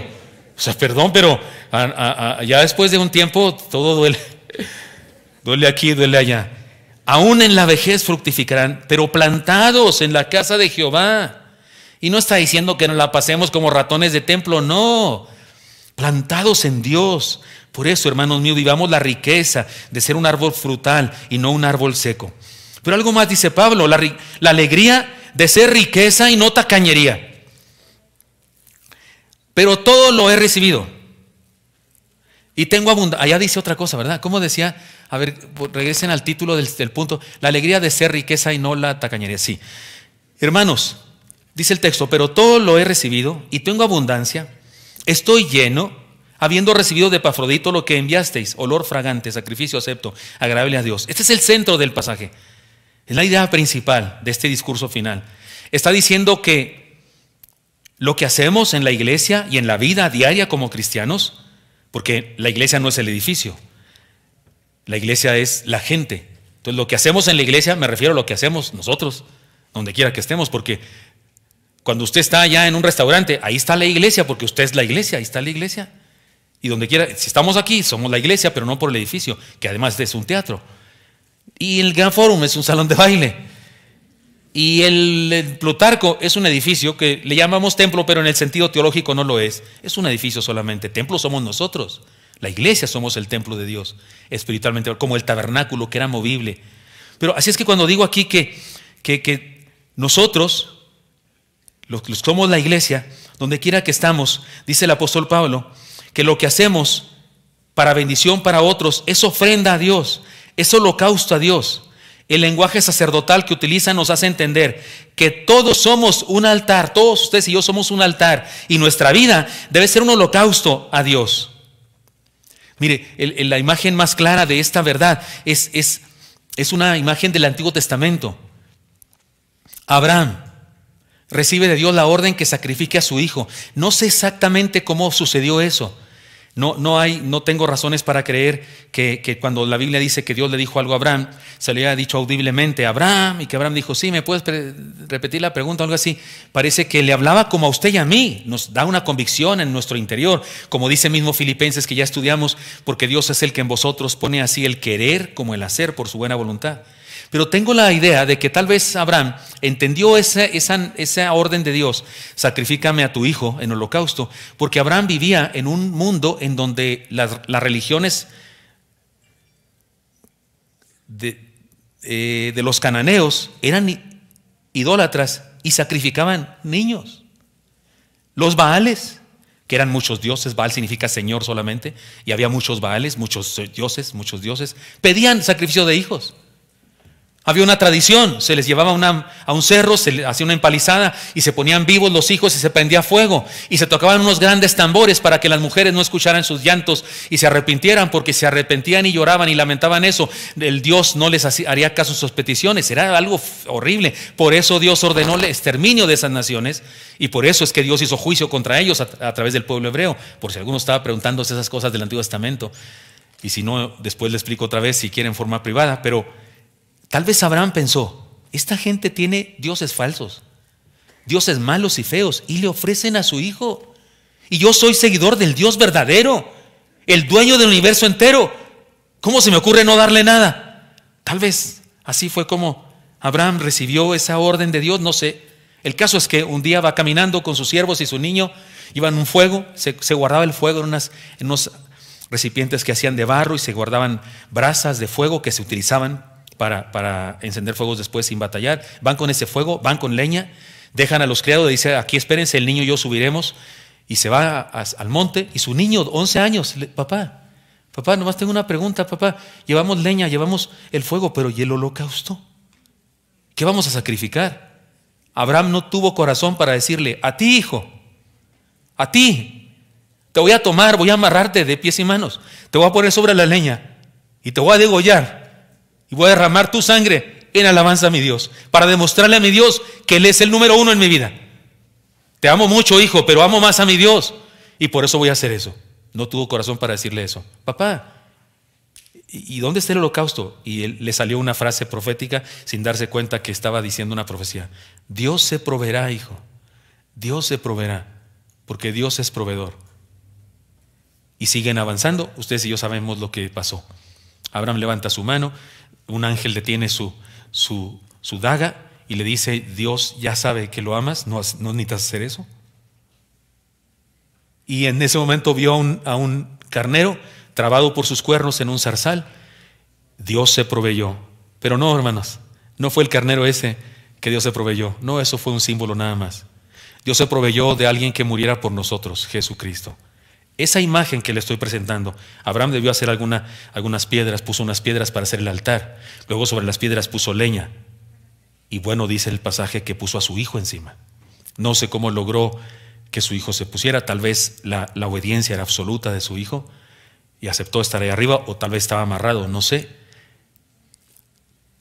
O sea, perdón, pero a, a, a, ya después de un tiempo todo duele. Duele aquí, duele allá. Aún en la vejez fructificarán, pero plantados en la casa de Jehová. Y no está diciendo que nos la pasemos como ratones de templo, no. Plantados en Dios. Por eso, hermanos míos, vivamos la riqueza de ser un árbol frutal y no un árbol seco. Pero algo más dice Pablo, la, la alegría de ser riqueza y no tacañería. Pero todo lo he recibido y tengo abundancia. Allá dice otra cosa, ¿verdad? ¿Cómo decía? A ver, regresen al título del, del punto. La alegría de ser riqueza y no la tacañería. Sí. Hermanos, dice el texto, pero todo lo he recibido y tengo abundancia. Estoy lleno, habiendo recibido de Epafrodito lo que enviasteis, olor fragante, sacrificio acepto, agradable a Dios. Este es el centro del pasaje. Es la idea principal de este discurso final. Está diciendo que lo que hacemos en la iglesia y en la vida diaria como cristianos, porque la iglesia no es el edificio, la iglesia es la gente. Entonces lo que hacemos en la iglesia, me refiero a lo que hacemos nosotros, donde quiera que estemos, porque cuando usted está allá en un restaurante, ahí está la iglesia, porque usted es la iglesia, ahí está la iglesia. Y donde quiera, si estamos aquí, somos la iglesia, pero no por el edificio, que además es un teatro. Y el Gran Fórum es un salón de baile. Y el, el Plutarco es un edificio que le llamamos templo, pero en el sentido teológico no lo es. Es un edificio solamente. Templo somos nosotros. La iglesia somos el templo de Dios, espiritualmente, como el tabernáculo que era movible. Pero así es que cuando digo aquí que, que, que nosotros, los que somos la iglesia, donde quiera que estamos, dice el apóstol Pablo, que lo que hacemos para bendición para otros es ofrenda a Dios, es holocausto a Dios. El lenguaje sacerdotal que utiliza nos hace entender que todos somos un altar, todos ustedes y yo somos un altar, y nuestra vida debe ser un holocausto a Dios. Mire, el, el, la imagen más clara de esta verdad es, es, es una imagen del Antiguo Testamento. Abraham recibe de Dios la orden que sacrifique a su hijo. No sé exactamente cómo sucedió eso. No, no, hay, no tengo razones para creer que, que cuando la Biblia dice que Dios le dijo algo a Abraham, se le había dicho audiblemente a Abraham, y que Abraham dijo, sí, ¿me puedes repetir la pregunta? Algo así. Parece que le hablaba como a usted y a mí. Nos da una convicción en nuestro interior, como dice mismo Filipenses, que ya estudiamos, porque Dios es el que en vosotros pone así el querer como el hacer por su buena voluntad. Pero tengo la idea de que tal vez Abraham entendió esa, esa, esa orden de Dios, sacrifícame a tu hijo en holocausto, porque Abraham vivía en un mundo en donde las, las religiones de, eh, de los cananeos eran idólatras y sacrificaban niños. Los baales, que eran muchos dioses, Baal significa Señor solamente, y había muchos baales, muchos dioses, muchos dioses, pedían sacrificio de hijos. Había una tradición, se les llevaba una, a un cerro, se les hacía una empalizada y se ponían vivos los hijos y se prendía fuego y se tocaban unos grandes tambores para que las mujeres no escucharan sus llantos y se arrepintieran, porque se arrepentían y lloraban y lamentaban eso, el Dios no les haría caso a sus peticiones. Era algo horrible. Por eso Dios ordenó el exterminio de esas naciones, y por eso es que Dios hizo juicio contra ellos a, a través del pueblo hebreo, por si alguno estaba preguntándose esas cosas del Antiguo Testamento, y si no, después le explico otra vez si quieren en forma privada. Pero tal vez Abraham pensó, esta gente tiene dioses falsos, dioses malos y feos, y le ofrecen a su hijo. Y yo soy seguidor del Dios verdadero, el dueño del universo entero. ¿Cómo se me ocurre no darle nada? Tal vez así fue como Abraham recibió esa orden de Dios, no sé. El caso es que un día va caminando con sus siervos y su niño, iban a un fuego, se, se guardaba el fuego en, unas, en unos recipientes que hacían de barro, y se guardaban brasas de fuego que se utilizaban Para, para encender fuegos después sin batallar. Van con ese fuego, van con leña, dejan a los criados, dice, aquí espérense, el niño y yo subiremos, y se va a, a, al monte, y su niño, once años, le, papá, papá, nomás tengo una pregunta, papá, llevamos leña, llevamos el fuego, pero ¿y el holocausto? ¿Qué vamos a sacrificar? Abraham no tuvo corazón para decirle, a ti, hijo, a ti, te voy a tomar, voy a amarrarte de pies y manos, te voy a poner sobre la leña, y te voy a degollar, y voy a derramar tu sangre en alabanza a mi Dios, para demostrarle a mi Dios que Él es el número uno en mi vida. Te amo mucho, hijo, pero amo más a mi Dios, y por eso voy a hacer eso. No tuvo corazón para decirle eso. Papá, ¿y dónde está el holocausto? Y él, le salió una frase profética sin darse cuenta que estaba diciendo una profecía. Dios se proveerá, hijo. Dios se proveerá, porque Dios es proveedor. Y siguen avanzando. Ustedes y yo sabemos lo que pasó. Abraham levanta su mano, un ángel detiene su, su, su daga y le dice, Dios ya sabe que lo amas, no, no necesitas hacer eso. Y en ese momento vio a un, a un carnero trabado por sus cuernos en un zarzal. Dios se proveyó. Pero no, hermanos, no fue el carnero ese que Dios se proveyó. No, eso fue un símbolo nada más. Dios se proveyó de alguien que muriera por nosotros, Jesucristo. Esa imagen que le estoy presentando, Abraham debió hacer alguna, algunas piedras, puso unas piedras para hacer el altar, luego sobre las piedras puso leña, y bueno, dice el pasaje que puso a su hijo encima. No sé cómo logró que su hijo se pusiera, tal vez la, la obediencia era absoluta de su hijo, y aceptó estar ahí arriba, o tal vez estaba amarrado, no sé.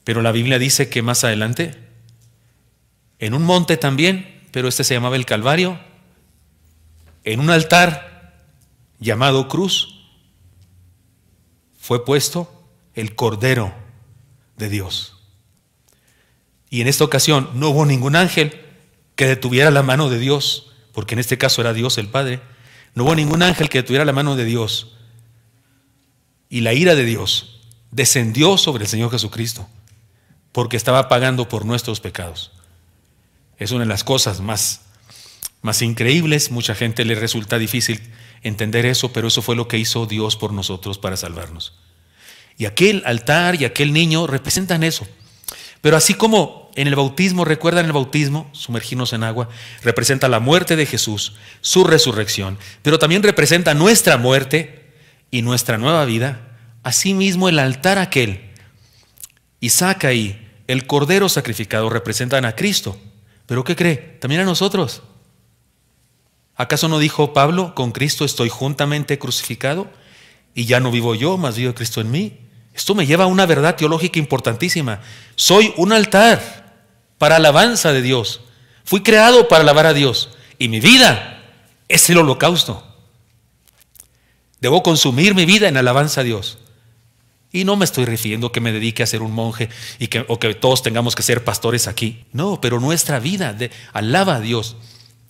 Pero la Biblia dice que más adelante en un monte también, pero este se llamaba el Calvario, en un altar llamado cruz, fue puesto el Cordero de Dios. Y en esta ocasión no hubo ningún ángel que detuviera la mano de Dios, porque en este caso era Dios el Padre. No hubo ningún ángel que detuviera la mano de Dios. Y la ira de Dios descendió sobre el Señor Jesucristo, porque estaba pagando por nuestros pecados. Es una de las cosas más, más increíbles. Mucha gente le resulta difícil entender eso, pero eso fue lo que hizo Dios por nosotros para salvarnos. Y aquel altar y aquel niño representan eso. Pero así como en el bautismo, recuerdan el bautismo, sumergirnos en agua, representa la muerte de Jesús, su resurrección, pero también representa nuestra muerte y nuestra nueva vida. Asimismo, el altar aquel, Isaac ahí, el cordero sacrificado, representan a Cristo. ¿Pero qué cree? También a nosotros. ¿Acaso no dijo Pablo, con Cristo estoy juntamente crucificado? Y ya no vivo yo, mas vive Cristo en mí. Esto me lleva a una verdad teológica importantísima. Soy un altar para alabanza de Dios. Fui creado para alabar a Dios. Y mi vida es el holocausto. Debo consumir mi vida en alabanza a Dios. Y no me estoy refiriendo que me dedique a ser un monje y que, o que todos tengamos que ser pastores aquí. No, pero nuestra vida de, alaba a Dios.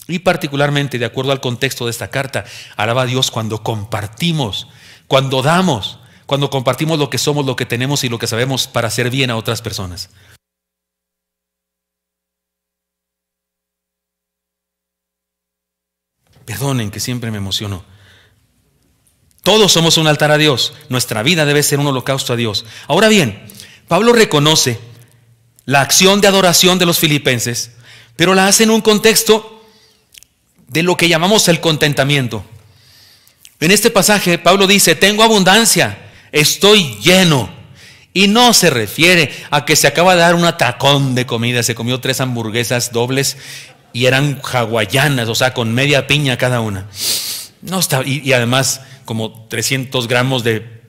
Y particularmente, de acuerdo al contexto de esta carta, alaba a Dios cuando compartimos, cuando damos, cuando compartimos lo que somos, lo que tenemos y lo que sabemos para hacer bien a otras personas. Perdonen que siempre me emociono. Todos somos un altar a Dios. Nuestra vida debe ser un holocausto a Dios. Ahora bien, Pablo reconoce la acción de adoración de los filipenses, pero la hace en un contexto de lo que llamamos el contentamiento. En este pasaje Pablo dice, tengo abundancia, estoy lleno. Y no se refiere a que se acaba de dar un atacón de comida. Se comió tres hamburguesas dobles y eran hawaianas, o sea, con media piña cada una. No está, y, y además como trescientos gramos de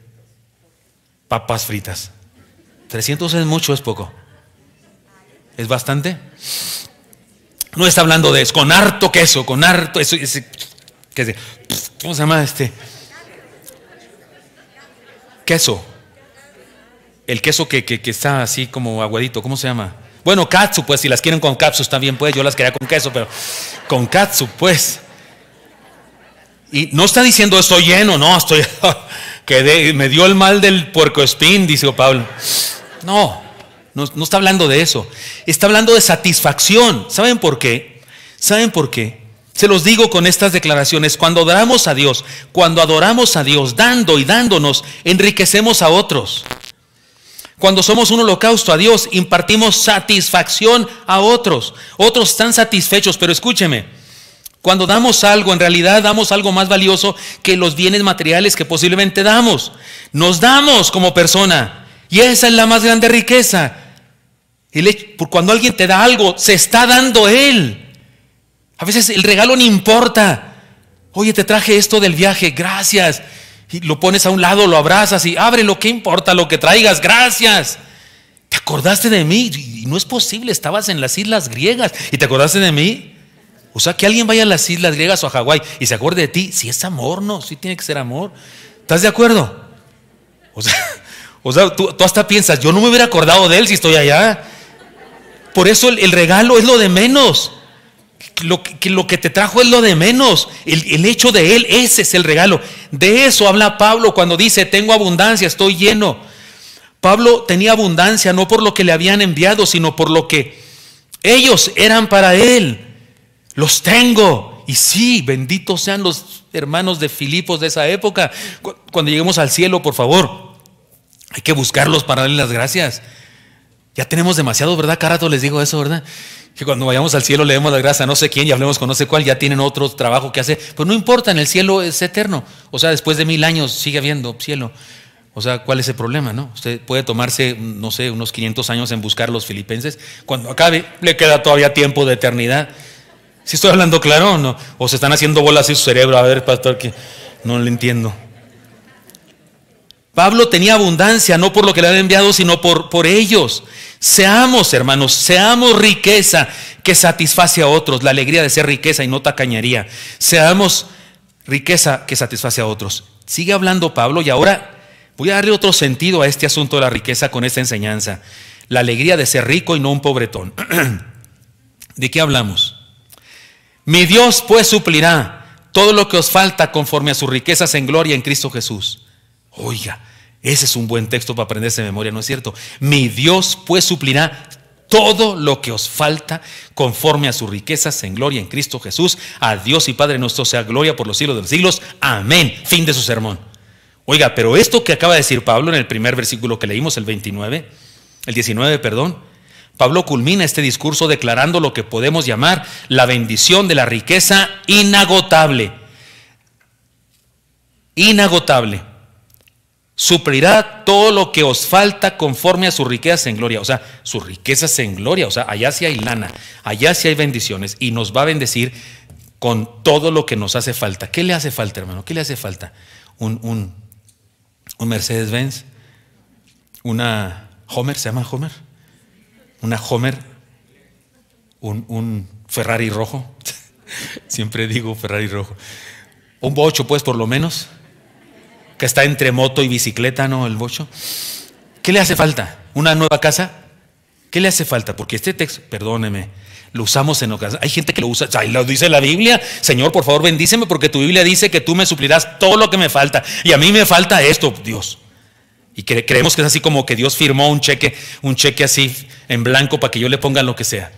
papas fritas. trescientos es mucho, es poco. ¿Es bastante? No está hablando de eso, con harto queso, con harto... Eso, ese, ¿qué sé? ¿Cómo se llama este? Queso. El queso que, que, que está así como aguadito, ¿cómo se llama? Bueno, katsu, pues, si las quieren con katsu también, pues, yo las quería con queso, pero con katsu, pues. Y no está diciendo estoy lleno, no, estoy... quedé, me dio el mal del puercoespín, dice Pablo. No, no, no está hablando de eso. Está hablando de satisfacción. ¿Saben por qué? ¿Saben por qué? Se los digo con estas declaraciones, cuando adoramos a Dios, cuando adoramos a Dios, dando y dándonos, enriquecemos a otros. Cuando somos un holocausto a Dios, impartimos satisfacción a otros. Otros están satisfechos, pero escúcheme, cuando damos algo, en realidad damos algo más valioso que los bienes materiales que posiblemente damos. Nos damos como persona, y esa es la más grande riqueza. Cuando alguien te da algo, se está dando él. A veces el regalo no importa. Oye, te traje esto del viaje, gracias. Y lo pones a un lado, lo abrazas y ábrelo, ¿qué importa lo que traigas? Gracias. ¿Te acordaste de mí? Y no es posible, estabas en las islas griegas y te acordaste de mí. O sea, que alguien vaya a las islas griegas o a Hawái y se acuerde de ti, si es amor, no, si tiene que ser amor. ¿Estás de acuerdo? O sea, o sea tú, tú hasta piensas, yo no me hubiera acordado de él si estoy allá. Por eso el, el regalo es lo de menos. Lo que, lo que te trajo es lo de menos. El, el hecho de él, ese es el regalo. De eso habla Pablo cuando dice, tengo abundancia, estoy lleno. Pablo tenía abundancia no por lo que le habían enviado, sino por lo que ellos eran para él. Los tengo. Y sí, benditos sean los hermanos de Filipos de esa época. Cuando lleguemos al cielo, por favor, hay que buscarlos para darle las gracias. Ya tenemos demasiado, ¿verdad? Cada rato les digo eso, ¿verdad? Que cuando vayamos al cielo le demos la gracia a no sé quién y hablemos con no sé cuál, ya tienen otro trabajo que hacer. Pero no importa, en el cielo es eterno. O sea, después de mil años sigue habiendo cielo. O sea, ¿cuál es el problema, no? Usted puede tomarse, no sé, unos quinientos años en buscar los filipenses. Cuando acabe, le queda todavía tiempo de eternidad. ¿Sí estoy hablando claro o no? O se están haciendo bolas en su cerebro. A ver, pastor, que no le entiendo. Pablo tenía abundancia, no por lo que le había enviado, sino por, por ellos. Seamos, hermanos, seamos riqueza que satisface a otros. La alegría de ser riqueza y no tacañería. Seamos riqueza que satisface a otros. Sigue hablando Pablo, y ahora voy a darle otro sentido a este asunto de la riqueza con esta enseñanza. La alegría de ser rico y no un pobretón. ¿De qué hablamos? Mi Dios pues suplirá todo lo que os falta conforme a sus riquezas en gloria en Cristo Jesús. Oiga, ese es un buen texto para aprenderse de memoria, ¿no es cierto? Mi Dios pues suplirá todo lo que os falta conforme a sus riquezas en gloria en Cristo Jesús. A Dios y Padre nuestro sea gloria por los siglos de los siglos. Amén. Fin de su sermón. Oiga, pero esto que acaba de decir Pablo en el primer versículo que leímos, el veintinueve, el diecinueve, perdón, Pablo culmina este discurso declarando lo que podemos llamar la bendición de la riqueza inagotable. Inagotable. Suplirá todo lo que os falta conforme a sus riquezas en gloria. O sea, sus riquezas en gloria. O sea, allá sí hay lana, allá sí hay bendiciones, y nos va a bendecir con todo lo que nos hace falta. ¿Qué le hace falta, hermano? ¿Qué le hace falta? Un, un, un Mercedes-Benz, una Homer, ¿se llama Homer? Una Homer, un, un Ferrari rojo. Siempre digo Ferrari rojo. Un bocho, pues, por lo menos. Que está entre moto y bicicleta, ¿no? El bocho. ¿Qué le hace falta? ¿Una nueva casa? ¿Qué le hace falta? Porque este texto, perdóneme, lo usamos en ocasiones. Hay gente que lo usa, ay, lo dice la Biblia. Señor, por favor, bendíceme porque tu Biblia dice que tú me suplirás todo lo que me falta. Y a mí me falta esto, Dios. Y cre creemos que es así como que Dios firmó un cheque, un cheque así en blanco para que yo le ponga lo que sea.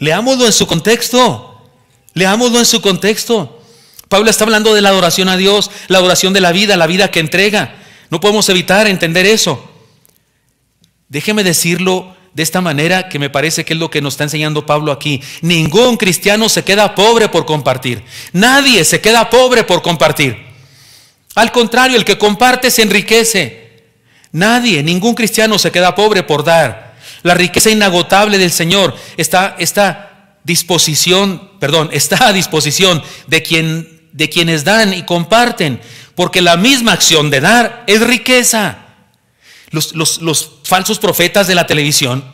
Leámoslo en su contexto. Leámoslo en su contexto. Pablo está hablando de la adoración a Dios, la adoración de la vida, la vida que entrega. No podemos evitar entender eso. Déjeme decirlo de esta manera, que me parece que es lo que nos está enseñando Pablo aquí. Ningún cristiano se queda pobre por compartir. Nadie se queda pobre por compartir. Al contrario, el que comparte se enriquece. Nadie, ningún cristiano se queda pobre por dar. La riqueza inagotable del Señor está, está disposición, perdón, está a disposición de quien de quienes dan y comparten, porque la misma acción de dar es riqueza. Los, los, los falsos profetas de la televisión,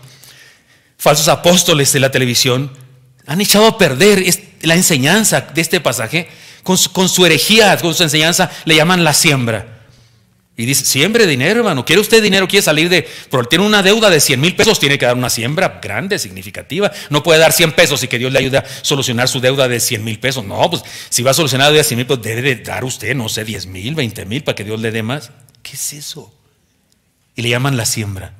falsos apóstoles de la televisión, han echado a perder la enseñanza de este pasaje con su, con su herejía, con su enseñanza, le llaman la siembra. Y dice, siembre dinero, hermano. ¿Quiere usted dinero? ¿Quiere salir de...? Pero tiene una deuda de cien mil pesos, tiene que dar una siembra grande, significativa. No puede dar cien pesos y que Dios le ayude a solucionar su deuda de cien mil pesos. No, pues si va a solucionar la deuda de cien mil pesos, debe de dar usted, no sé, diez mil, veinte mil, para que Dios le dé más. ¿Qué es eso? Y le llaman la siembra.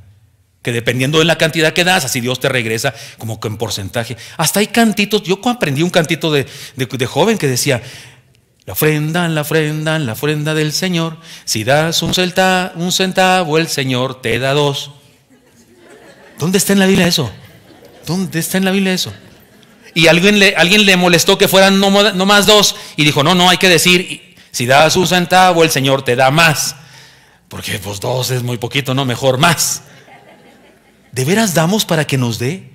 Que dependiendo de la cantidad que das, así Dios te regresa como que en porcentaje. Hasta hay cantitos. Yo aprendí un cantito de, de, de joven que decía... La ofrenda, la ofrenda, la ofrenda del Señor. Si das un celta, un centavo, el Señor te da dos. ¿Dónde está en la Biblia eso? ¿Dónde está en la Biblia eso? Y alguien le, alguien le molestó que fueran no, no más dos. Y dijo, no, no, hay que decir, si das un centavo, el Señor te da más. Porque pues dos es muy poquito, no, mejor más. ¿De veras damos para que nos dé?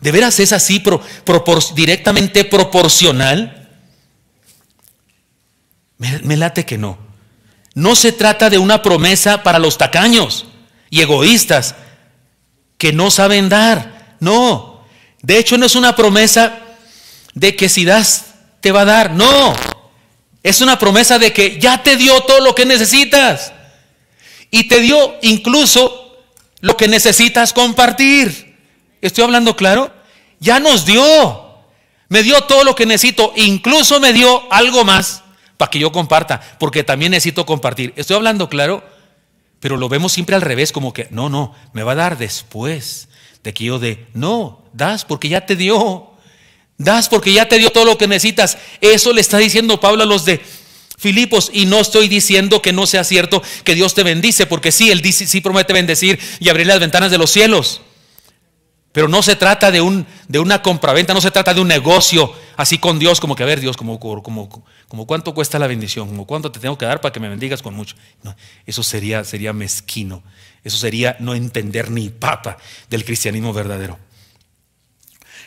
¿De veras es así pro, propor, directamente proporcional? Me late que no. No se trata de una promesa para los tacaños y egoístas que no saben dar. No. De hecho, no es una promesa de que si das te va a dar. No. Es una promesa de que ya te dio todo lo que necesitas. Y te dio incluso lo que necesitas compartir. ¿Estoy hablando claro? Ya nos dio. Me dio todo lo que necesito. Incluso me dio algo más para que yo comparta, porque también necesito compartir. Estoy hablando claro, pero lo vemos siempre al revés, como que no, no, me va a dar después de que yo dé. No, das porque ya te dio, das porque ya te dio todo lo que necesitas. Eso le está diciendo Pablo a los de Filipos, y no estoy diciendo que no sea cierto que Dios te bendice, porque sí, Él dice, sí promete bendecir y abrir las ventanas de los cielos. Pero no se trata de, un, de una compraventa, no se trata de un negocio así con Dios, como que a ver Dios, como, como, como cuánto cuesta la bendición, como cuánto te tengo que dar para que me bendigas con mucho. No, eso sería, sería mezquino, eso sería no entender ni papa del cristianismo verdadero.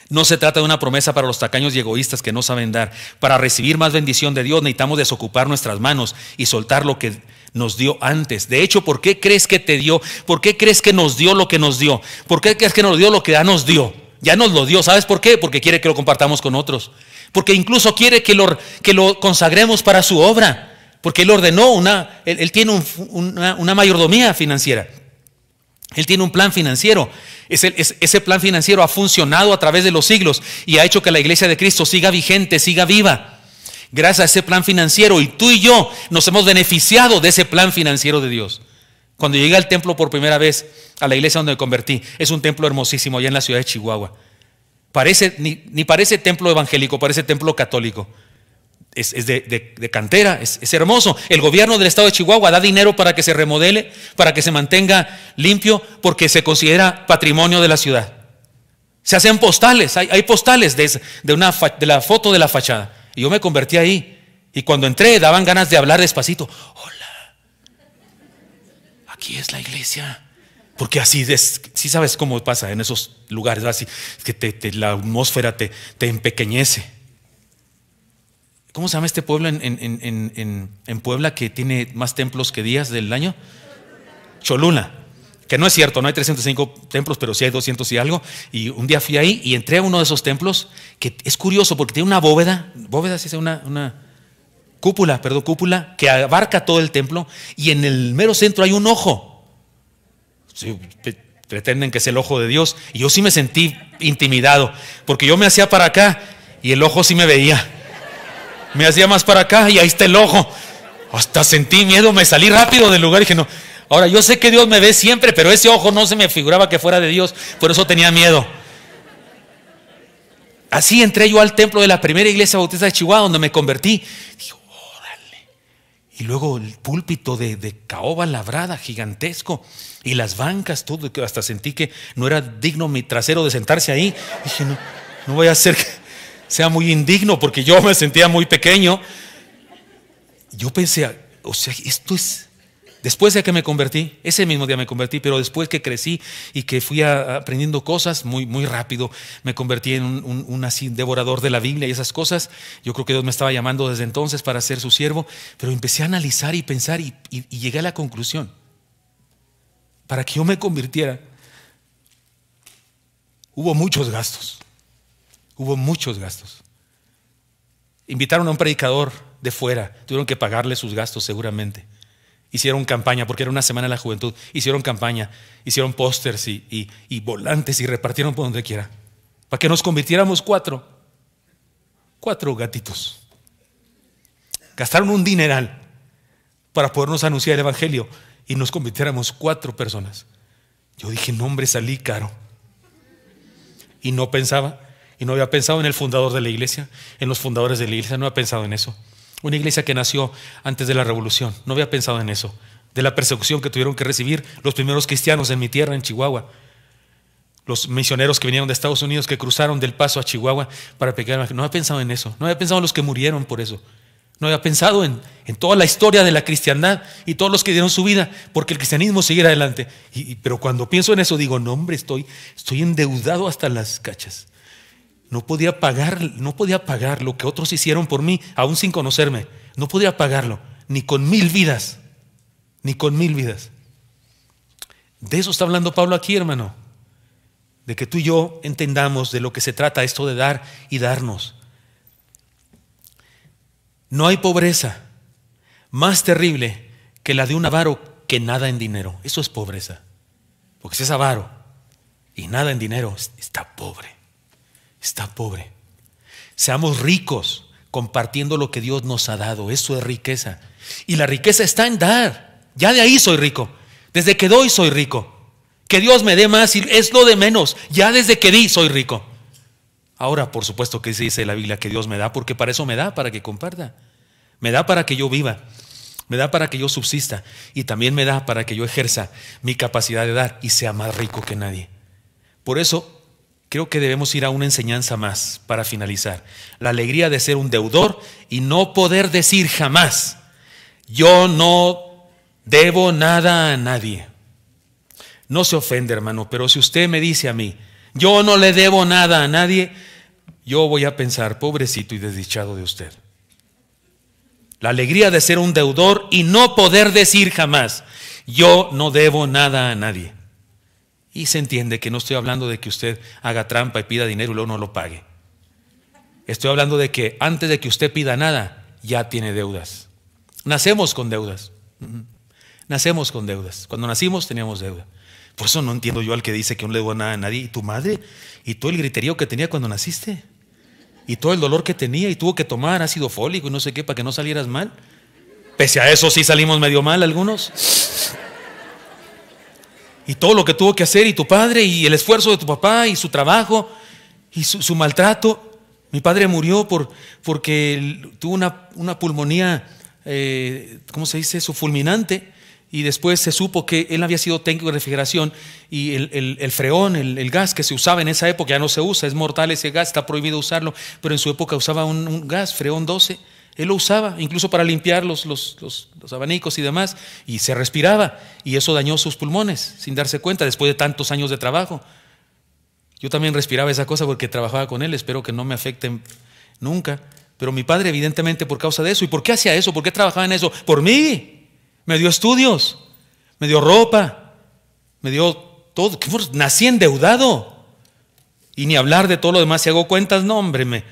No se trata de una promesa para los tacaños y egoístas que no saben dar. Para recibir más bendición de Dios necesitamos desocupar nuestras manos y soltar lo que nos dio antes. De hecho, ¿por qué crees que te dio? ¿Por qué crees que nos dio lo que nos dio? ¿Por qué crees que nos dio lo que ya nos dio? Ya nos lo dio. ¿Sabes por qué? Porque quiere que lo compartamos con otros. Porque incluso quiere que lo, que lo consagremos para su obra. Porque Él ordenó una, Él, él tiene un, una, una mayordomía financiera. Él tiene un plan financiero. Ese, ese, ese plan financiero ha funcionado a través de los siglos y ha hecho que la iglesia de Cristo siga vigente, siga viva. Gracias a ese plan financiero, y tú y yo nos hemos beneficiado de ese plan financiero de Dios. Cuando llegué al templo por primera vez, a la iglesia donde me convertí, es un templo hermosísimo allá en la ciudad de Chihuahua. Parece, ni, ni parece templo evangélico, parece templo católico. Es, es de, de, de cantera, es, es hermoso. El gobierno del estado de Chihuahua da dinero para que se remodele, para que se mantenga limpio, porque se considera patrimonio de la ciudad. Se hacen postales, hay, hay postales de, de, una fa, de la foto de la fachada. Y yo me convertí ahí, y cuando entré daban ganas de hablar despacito. Hola, aquí es la iglesia. Porque así es, sí sabes cómo pasa en esos lugares, así que te, te, la atmósfera te, te empequeñece. ¿Cómo se llama este pueblo en, en, en, en, en Puebla que tiene más templos que días del año? Cholula. Que no es cierto, no hay trescientos cinco templos, pero sí hay doscientos y algo. Y un día fui ahí y entré a uno de esos templos, que es curioso porque tiene una bóveda, bóveda sí es una, una cúpula, perdón, cúpula, que abarca todo el templo, y en el mero centro hay un ojo. Sí, pretenden que es el ojo de Dios, y yo sí me sentí intimidado, porque yo me hacía para acá y el ojo sí me veía. Me hacía más para acá y ahí está el ojo. Hasta sentí miedo, me salí rápido del lugar y dije no. Ahora yo sé que Dios me ve siempre, pero ese ojo no se me figuraba que fuera de Dios, por eso tenía miedo. Así entré yo al templo de la primera iglesia bautista de Chihuahua, donde me convertí. Dije, órale. Y luego el púlpito de, de caoba labrada, gigantesco, y las bancas, todo, hasta sentí que no era digno mi trasero de sentarse ahí. Dije, no, no voy a hacer que sea muy indigno, porque yo me sentía muy pequeño. Yo pensé, o sea, esto es... Después de que me convertí, ese mismo día me convertí, pero después que crecí y que fui a, aprendiendo cosas muy, muy rápido, me convertí en un, un, un así devorador de la Biblia y esas cosas. Yo creo que Dios me estaba llamando desde entonces para ser su siervo, pero empecé a analizar y pensar y, y, y llegué a la conclusión. Para que yo me convirtiera, hubo muchos gastos. Hubo muchos gastos. Invitaron a un predicador de fuera, tuvieron que pagarle sus gastos seguramente. Hicieron campaña, porque era una semana de la juventud, hicieron campaña, hicieron pósters y, y, y volantes y repartieron por donde quiera. Para que nos convirtiéramos cuatro, cuatro gatitos. Gastaron un dineral para podernos anunciar el evangelio y nos convirtiéramos cuatro personas. Yo dije, no hombre, salí caro. Y no pensaba... Y no había pensado en el fundador de la iglesia, en los fundadores de la iglesia, no había pensado en eso. Una iglesia que nació antes de la revolución, no había pensado en eso. De la persecución que tuvieron que recibir los primeros cristianos en mi tierra, en Chihuahua. Los misioneros que vinieron de Estados Unidos, que cruzaron del Paso a Chihuahua para pecar. No había pensado en eso, no había pensado en los que murieron por eso. No había pensado en, en toda la historia de la cristiandad y todos los que dieron su vida porque el cristianismo siguiera adelante. Y, y, pero cuando pienso en eso digo, no hombre, estoy, estoy endeudado hasta las cachas. No podía pagar, no podía pagar lo que otros hicieron por mí, aún sin conocerme. No podía pagarlo, ni con mil vidas, ni con mil vidas. De eso está hablando Pablo aquí, hermano. De que tú y yo entendamos de lo que se trata esto de dar y darnos. No hay pobreza más terrible que la de un avaro que nada en dinero. Eso es pobreza. Porque si es avaro y nada en dinero, está pobre. Está pobre. Seamos ricos compartiendo lo que Dios nos ha dado. Eso es riqueza. Y la riqueza está en dar. Ya de ahí soy rico. Desde que doy soy rico. Que Dios me dé más es lo de menos. Ya desde que di soy rico. Ahora, por supuesto que se dice la Biblia que Dios me da, porque para eso me da, para que comparta. Me da para que yo viva. Me da para que yo subsista. Y también me da para que yo ejerza mi capacidad de dar y sea más rico que nadie. Por eso... Creo que debemos ir a una enseñanza más para finalizar. La alegría de ser un deudor y no poder decir jamás, yo no debo nada a nadie. No se ofende, hermano, pero si usted me dice a mí, yo no le debo nada a nadie, yo voy a pensar, pobrecito y desdichado de usted. La alegría de ser un deudor y no poder decir jamás, yo no debo nada a nadie. Y se entiende que no estoy hablando de que usted haga trampa y pida dinero y luego no lo pague. Estoy hablando de que antes de que usted pida nada, ya tiene deudas. Nacemos con deudas. Nacemos con deudas. Cuando nacimos teníamos deuda. Por eso no entiendo yo al que dice que no le debo nada a nadie. ¿Y tu madre? ¿Y todo el griterío que tenía cuando naciste? ¿Y todo el dolor que tenía? ¿Y tuvo que tomar ácido fólico y no sé qué para que no salieras mal? Pese a eso sí salimos medio mal algunos. Y todo lo que tuvo que hacer, y tu padre, y el esfuerzo de tu papá, y su trabajo, y su, su maltrato. Mi padre murió por, porque tuvo una, una pulmonía, eh, ¿cómo se dice eso? Fulminante. Y después se supo que él había sido técnico de refrigeración y el, el, el freón, el, el gas que se usaba en esa época, ya no se usa, es mortal ese gas, está prohibido usarlo, pero en su época usaba un, un gas, freón doce, él lo usaba incluso para limpiar los, los, los, los abanicos y demás, y se respiraba, y eso dañó sus pulmones sin darse cuenta después de tantos años de trabajo. Yo también respiraba esa cosa porque trabajaba con él, espero que no me afecten nunca, pero mi padre evidentemente por causa de eso. ¿Y por qué hacía eso? ¿Por qué trabajaba en eso? Por mí. Me dio estudios, me dio ropa, me dio todo. Nací endeudado. Y ni hablar de todo lo demás. Si hago cuentas, no, hombre, me,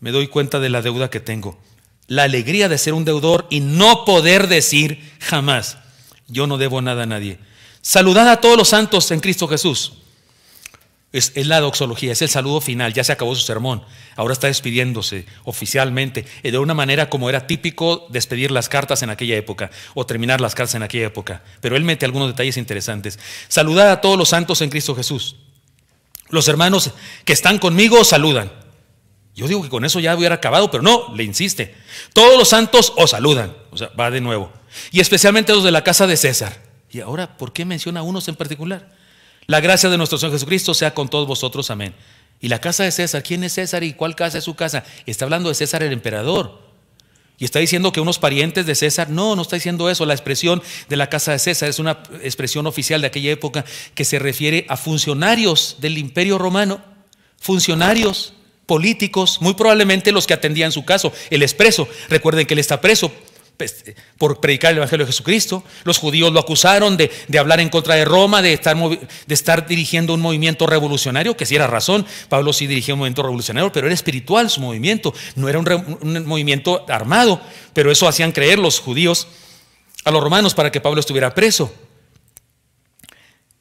me doy cuenta de la deuda que tengo. La alegría de ser un deudor y no poder decir jamás, yo no debo nada a nadie. Saludad a todos los santos en Cristo Jesús. Es, es la doxología, es el saludo final. Ya se acabó su sermón. Ahora está despidiéndose oficialmente de una manera como era típico despedir las cartas en aquella época o terminar las cartas en aquella época. Pero él mete algunos detalles interesantes. Saludad a todos los santos en Cristo Jesús. Los hermanos que están conmigo os saludan. Yo digo que con eso ya hubiera acabado, pero no, le insiste. Todos los santos os saludan. O sea, va de nuevo. Y especialmente los de la casa de César. Y ahora, ¿por qué menciona a unos en particular? La gracia de nuestro Señor Jesucristo sea con todos vosotros, amén. Y la casa de César, ¿quién es César y cuál casa es su casa? Está hablando de César el emperador. Y está diciendo que unos parientes de César, no, no está diciendo eso. La expresión de la casa de César es una expresión oficial de aquella época que se refiere a funcionarios del Imperio Romano, funcionarios políticos, muy probablemente los que atendían su caso. Él es preso, recuerden que él está preso por predicar el Evangelio de Jesucristo. Los judíos lo acusaron de, de hablar en contra de Roma, de estar, de estar dirigiendo un movimiento revolucionario, que sí era razón, Pablo sí dirigía un movimiento revolucionario, pero era espiritual su movimiento, no era un, re, un movimiento armado, pero eso hacían creer los judíos a los romanos para que Pablo estuviera preso.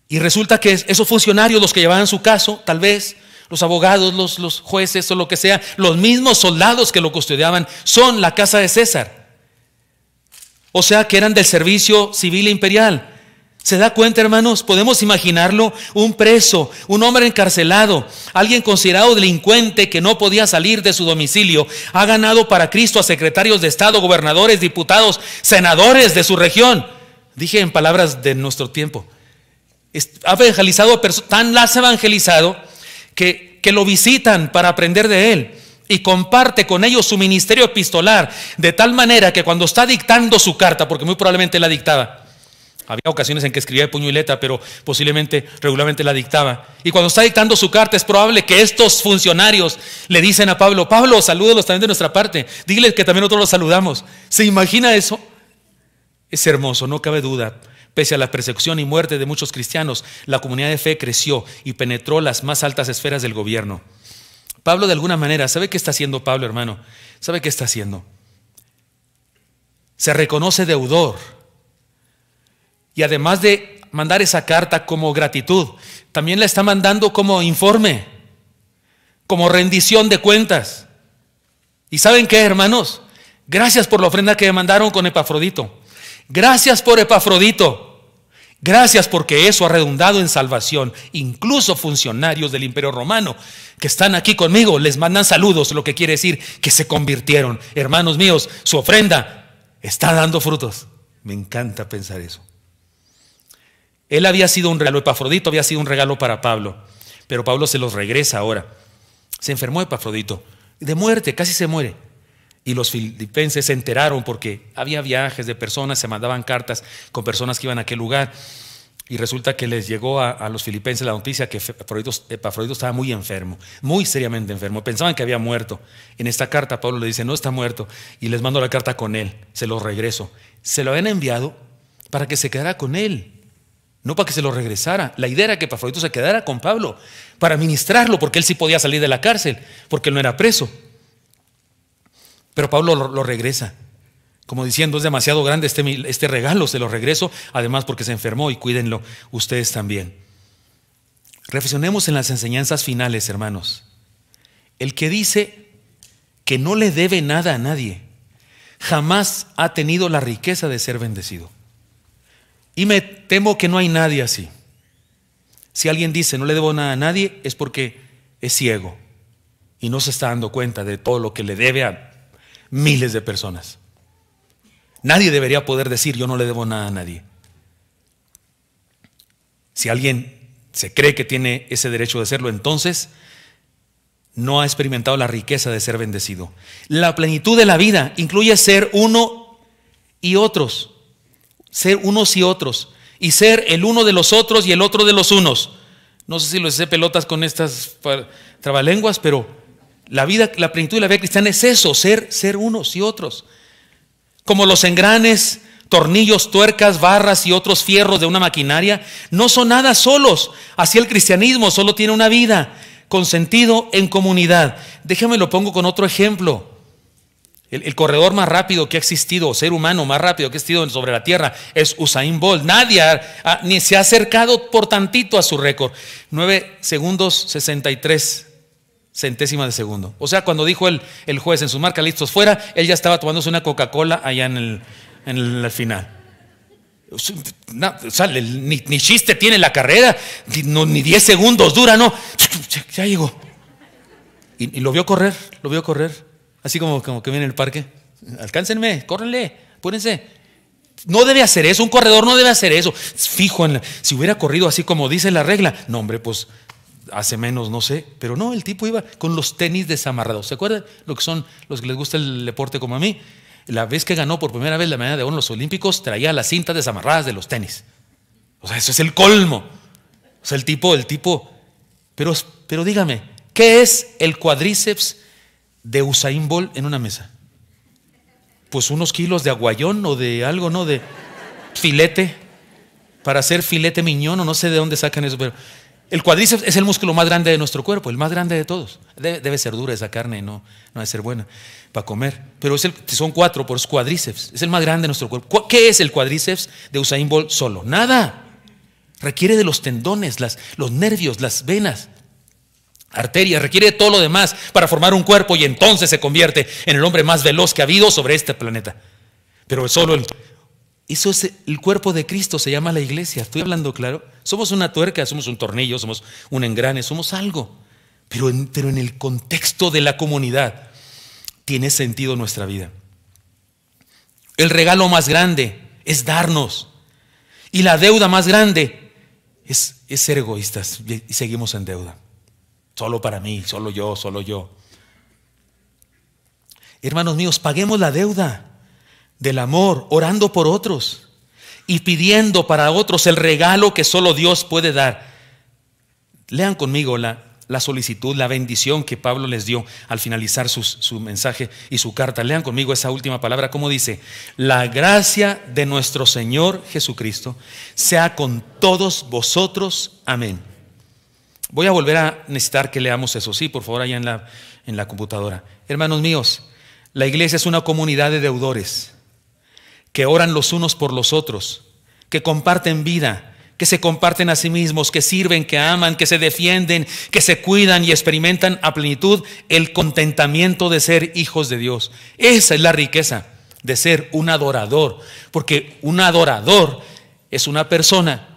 Y resulta que esos funcionarios, los que llevaban su caso, tal vez los abogados, los, los jueces o lo que sea, los mismos soldados que lo custodiaban, son la casa de César. O sea que eran del servicio civil imperial. ¿Se da cuenta, hermanos? Podemos imaginarlo, un preso, un hombre encarcelado, alguien considerado delincuente que no podía salir de su domicilio, ha ganado para Cristo a secretarios de Estado, gobernadores, diputados, senadores de su región. Dije en palabras de nuestro tiempo, ha evangelizado a personas, tan las ha evangelizado que, que lo visitan para aprender de él. Y comparte con ellos su ministerio epistolar, de tal manera que cuando está dictando su carta, porque muy probablemente la dictaba, había ocasiones en que escribía de puño y letra, pero posiblemente regularmente la dictaba, y cuando está dictando su carta es probable que estos funcionarios le dicen a Pablo, Pablo, salúdelos también de nuestra parte, diles que también nosotros los saludamos. ¿Se imagina eso? Es hermoso, no cabe duda. Pese a la persecución y muerte de muchos cristianos, la comunidad de fe creció y penetró las más altas esferas del gobierno. Pablo, de alguna manera, ¿sabe qué está haciendo Pablo, hermano? ¿Sabe qué está haciendo? Se reconoce deudor. Y además de mandar esa carta como gratitud, también la está mandando como informe, como rendición de cuentas. ¿Y saben qué, hermanos? Gracias por la ofrenda que me mandaron con Epafrodito. Gracias por Epafrodito. Gracias, porque eso ha redundado en salvación. Incluso funcionarios del Imperio Romano que están aquí conmigo les mandan saludos, lo que quiere decir que se convirtieron. Hermanos míos, su ofrenda está dando frutos. Me encanta pensar eso. Él había sido un regalo, Epafrodito había sido un regalo para Pablo, pero Pablo se los regresa ahora. Se enfermó Epafrodito, de muerte, casi se muere. Y los filipenses se enteraron porque había viajes de personas, se mandaban cartas con personas que iban a aquel lugar. Y resulta que les llegó a, a los filipenses la noticia que Epafrodito estaba muy enfermo, muy seriamente enfermo. Pensaban que había muerto. En esta carta Pablo le dice, no está muerto. Y les mando la carta con él, se lo regreso. Se lo habían enviado para que se quedara con él, no para que se lo regresara. La idea era que Epafrodito se quedara con Pablo para ministrarlo, porque él sí podía salir de la cárcel, porque él no era preso. Pero Pablo lo, lo regresa, como diciendo, es demasiado grande este, este regalo, se lo regreso, además porque se enfermó, y cuídenlo ustedes también. Reflexionemos en las enseñanzas finales, hermanos. El que dice que no le debe nada a nadie, jamás ha tenido la riqueza de ser bendecido. Y me temo que no hay nadie así. Si alguien dice, no le debo nada a nadie, es porque es ciego y no se está dando cuenta de todo lo que le debe a miles de personas. Nadie debería poder decir, yo no le debo nada a nadie. Si alguien se cree que tiene ese derecho de hacerlo, entonces no ha experimentado la riqueza de ser bendecido. La plenitud de la vida incluye ser uno y otros. Ser unos y otros. Y ser el uno de los otros y el otro de los unos. No sé si lo hice pelotas con estas trabalenguas, pero la vida, la plenitud de la vida cristiana es eso, ser, ser unos y otros. Como los engranes, tornillos, tuercas, barras y otros fierros de una maquinaria, no son nada solos. Así el cristianismo solo tiene una vida con sentido en comunidad. Déjame lo pongo con otro ejemplo. El, el corredor más rápido que ha existido, ser humano más rápido que ha existido sobre la tierra, es Usain Bolt. Nadie ha, ha, ni se ha acercado por tantito a su récord. nueve segundos sesenta y tres centésimas de segundo. O sea, cuando dijo el, el juez en su marca, listos fuera, él ya estaba tomándose una Coca-Cola allá en el, en el final. No, o sea, ni, ni chiste tiene la carrera, no, ni diez segundos dura, no. Ya, ya llegó. Y, y lo vio correr, lo vio correr. Así como, como que viene el parque. Alcáncenme, córrenle, apúrense. No debe hacer eso, un corredor no debe hacer eso. Fijo, en la, si hubiera corrido así como dice la regla, no, hombre, pues. Hace menos, no sé, pero no, el tipo iba con los tenis desamarrados. ¿Se acuerdan lo que son los que les gusta el deporte como a mí? La vez que ganó por primera vez la medalla de oro en los Olímpicos, traía las cintas desamarradas de los tenis. O sea, eso es el colmo. O sea, el tipo, el tipo. Pero, pero dígame, ¿qué es el cuádriceps de Usain Bolt en una mesa? Pues unos kilos de aguayón o de algo, ¿no? De filete, para hacer filete miñón, o no sé de dónde sacan eso, pero. El cuádriceps es el músculo más grande de nuestro cuerpo, el más grande de todos. Debe, debe ser dura esa carne, no, no debe ser buena para comer. Pero es el, son cuatro por cuádriceps, es el más grande de nuestro cuerpo. ¿Qué es el cuádriceps de Usain Bolt solo? Nada. Requiere de los tendones, las, los nervios, las venas, arterias, requiere de todo lo demás para formar un cuerpo, y entonces se convierte en el hombre más veloz que ha habido sobre este planeta. Pero solo el... Eso es el cuerpo de Cristo, se llama la iglesia. Estoy hablando claro. Somos una tuerca, somos un tornillo, somos un engrane, somos algo. Pero en, pero en el contexto de la comunidad tiene sentido nuestra vida. El regalo más grande es darnos. Y la deuda más grande es, es ser egoístas. Y seguimos en deuda. Solo para mí, solo yo, solo yo. Hermanos míos, paguemos la deuda del amor, orando por otros y pidiendo para otros el regalo que solo Dios puede dar. Lean conmigo la, la solicitud, la bendición que Pablo les dio al finalizar sus, su mensaje y su carta. Lean conmigo esa última palabra, como dice: la gracia de nuestro Señor Jesucristo sea con todos vosotros. Amén. Voy a volver a necesitar que leamos eso, sí, por favor, allá en la, en la computadora. Hermanos míos, la iglesia es una comunidad de deudores que oran los unos por los otros, que comparten vida, que se comparten a sí mismos, que sirven, que aman, que se defienden, que se cuidan y experimentan a plenitud el contentamiento de ser hijos de Dios. Esa es la riqueza de ser un adorador, porque un adorador es una persona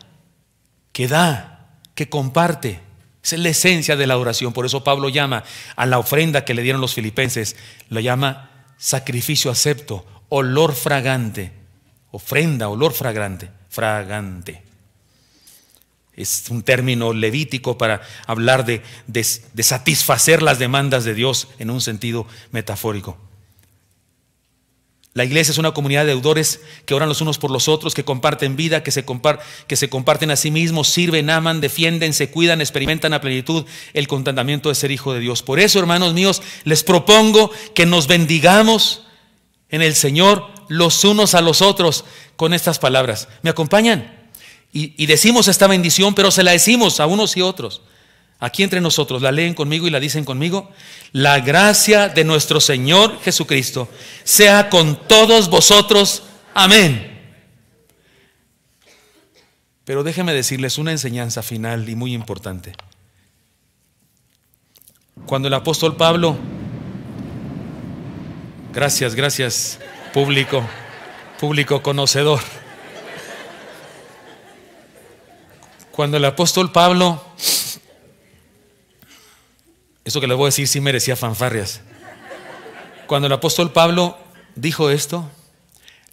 que da, que comparte. Esa es la esencia de la adoración. Por eso Pablo llama a la ofrenda que le dieron los filipenses, lo llama sacrificio acepto, olor fragante, ofrenda, olor fragante, fragante. Es un término levítico para hablar de, de, de satisfacer las demandas de Dios en un sentido metafórico. La iglesia es una comunidad de deudores que oran los unos por los otros, que comparten vida, que se, compar que se comparten a sí mismos, sirven, aman, defienden, se cuidan, experimentan a plenitud el contentamiento de ser hijo de Dios. Por eso, hermanos míos, les propongo que nos bendigamos en el Señor los unos a los otros con estas palabras. ¿Me acompañan? Y, y decimos esta bendición, pero se la decimos a unos y otros. Aquí entre nosotros, la leen conmigo y la dicen conmigo. La gracia de nuestro Señor Jesucristo sea con todos vosotros. Amén. Pero déjenme decirles una enseñanza final y muy importante. Cuando el apóstol Pablo, gracias, gracias, público, público conocedor. Cuando el apóstol Pablo... Esto que les voy a decir sí merecía fanfarrias. Cuando el apóstol Pablo dijo esto,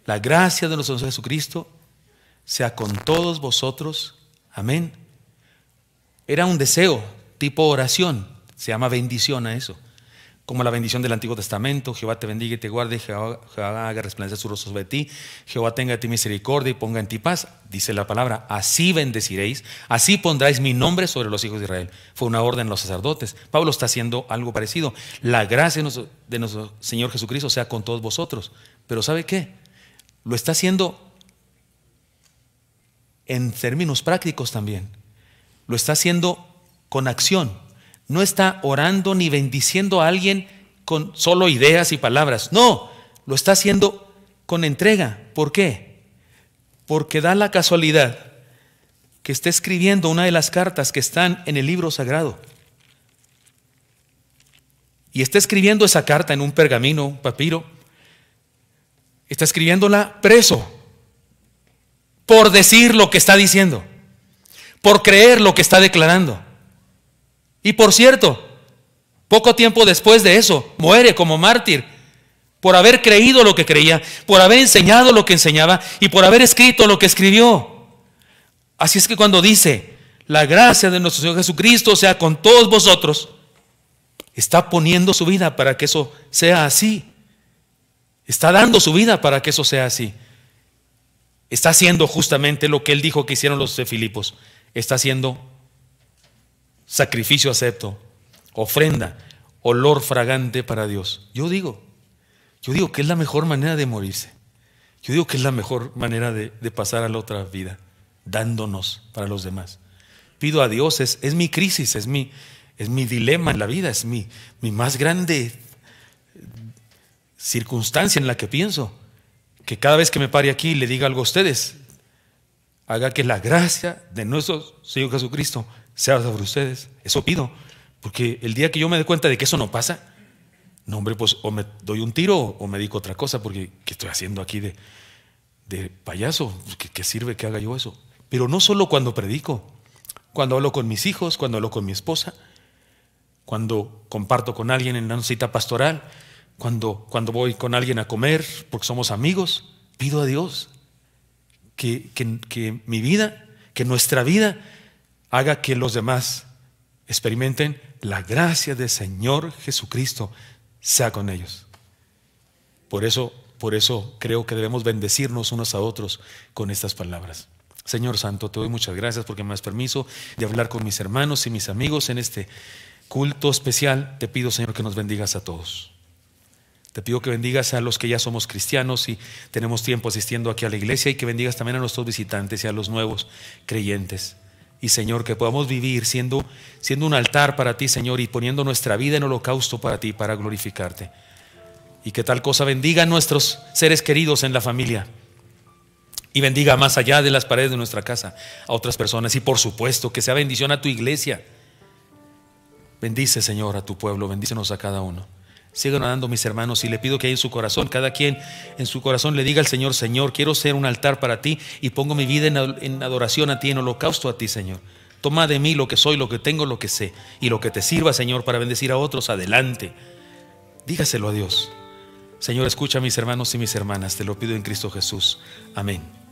la gracia de nuestro Señor Jesucristo sea con todos vosotros. Amén. Era un deseo, tipo oración. Se llama bendición a eso. Como la bendición del Antiguo Testamento. Jehová te bendiga y te guarde. Jehová, Jehová haga resplandecer su rostro sobre ti. Jehová tenga de ti misericordia y ponga en ti paz. Dice la palabra, así bendeciréis, así pondráis mi nombre sobre los hijos de Israel. Fue una orden de los sacerdotes. Pablo está haciendo algo parecido. La gracia de nuestro, de nuestro Señor Jesucristo sea con todos vosotros. Pero ¿sabe qué? Lo está haciendo en términos prácticos también. Lo está haciendo con acción. No está orando ni bendiciendo a alguien con solo ideas y palabras. No, lo está haciendo con entrega. ¿Por qué? Porque da la casualidad que está escribiendo una de las cartas que están en el libro sagrado. Y está escribiendo esa carta en un pergamino, un papiro. Está escribiéndola preso por decir lo que está diciendo, por creer lo que está declarando. Y por cierto, poco tiempo después de eso, muere como mártir por haber creído lo que creía, por haber enseñado lo que enseñaba y por haber escrito lo que escribió. Así es que cuando dice, la gracia de nuestro Señor Jesucristo sea con todos vosotros, está poniendo su vida para que eso sea así. Está dando su vida para que eso sea así. Está haciendo justamente lo que él dijo que hicieron los de Filipos. Está haciendo sacrificio acepto, ofrenda, olor fragante para Dios. Yo digo, yo digo que es la mejor manera de morirse. Yo digo que es la mejor manera de, de pasar a la otra vida, dándonos para los demás. Pido a Dios, es, es mi crisis, es mi, es mi dilema en la vida, es mi, mi más grande circunstancia en la que pienso. Que cada vez que me pare aquí y le diga algo a ustedes, haga que la gracia de nuestro Señor Jesucristo sea sobre ustedes. Eso pido, porque el día que yo me dé cuenta de que eso no pasa, no hombre, pues o me doy un tiro o me dedico a otra cosa, porque ¿qué estoy haciendo aquí de, de payaso? ¿Qué, qué sirve que haga yo eso? Pero no solo cuando predico, cuando hablo con mis hijos, cuando hablo con mi esposa, cuando comparto con alguien en una cita pastoral, cuando, cuando voy con alguien a comer porque somos amigos, pido a Dios que, que, que mi vida, que nuestra vida haga que los demás experimenten la gracia del Señor Jesucristo sea con ellos. Por eso, por eso creo que debemos bendecirnos unos a otros con estas palabras. Señor Santo, te doy muchas gracias porque me das permiso de hablar con mis hermanos y mis amigos en este culto especial. Te pido, Señor, que nos bendigas a todos. Te pido que bendigas a los que ya somos cristianos y tenemos tiempo asistiendo aquí a la iglesia, y que bendigas también a nuestros visitantes y a los nuevos creyentes. Y Señor, que podamos vivir siendo, siendo un altar para ti, Señor, y poniendo nuestra vida en holocausto para ti, para glorificarte. Y que tal cosa bendiga a nuestros seres queridos en la familia, y bendiga más allá de las paredes de nuestra casa a otras personas. Y por supuesto, que sea bendición a tu iglesia. Bendice, Señor, a tu pueblo. Bendícenos a cada uno. Sigan orando, mis hermanos, y le pido que en su corazón, cada quien en su corazón le diga al Señor: Señor, quiero ser un altar para ti y pongo mi vida en adoración a ti, en holocausto a ti, Señor. Toma de mí lo que soy, lo que tengo, lo que sé, y lo que te sirva, Señor, para bendecir a otros. Adelante. Dígaselo a Dios. Señor, escucha a mis hermanos y mis hermanas. Te lo pido en Cristo Jesús. Amén.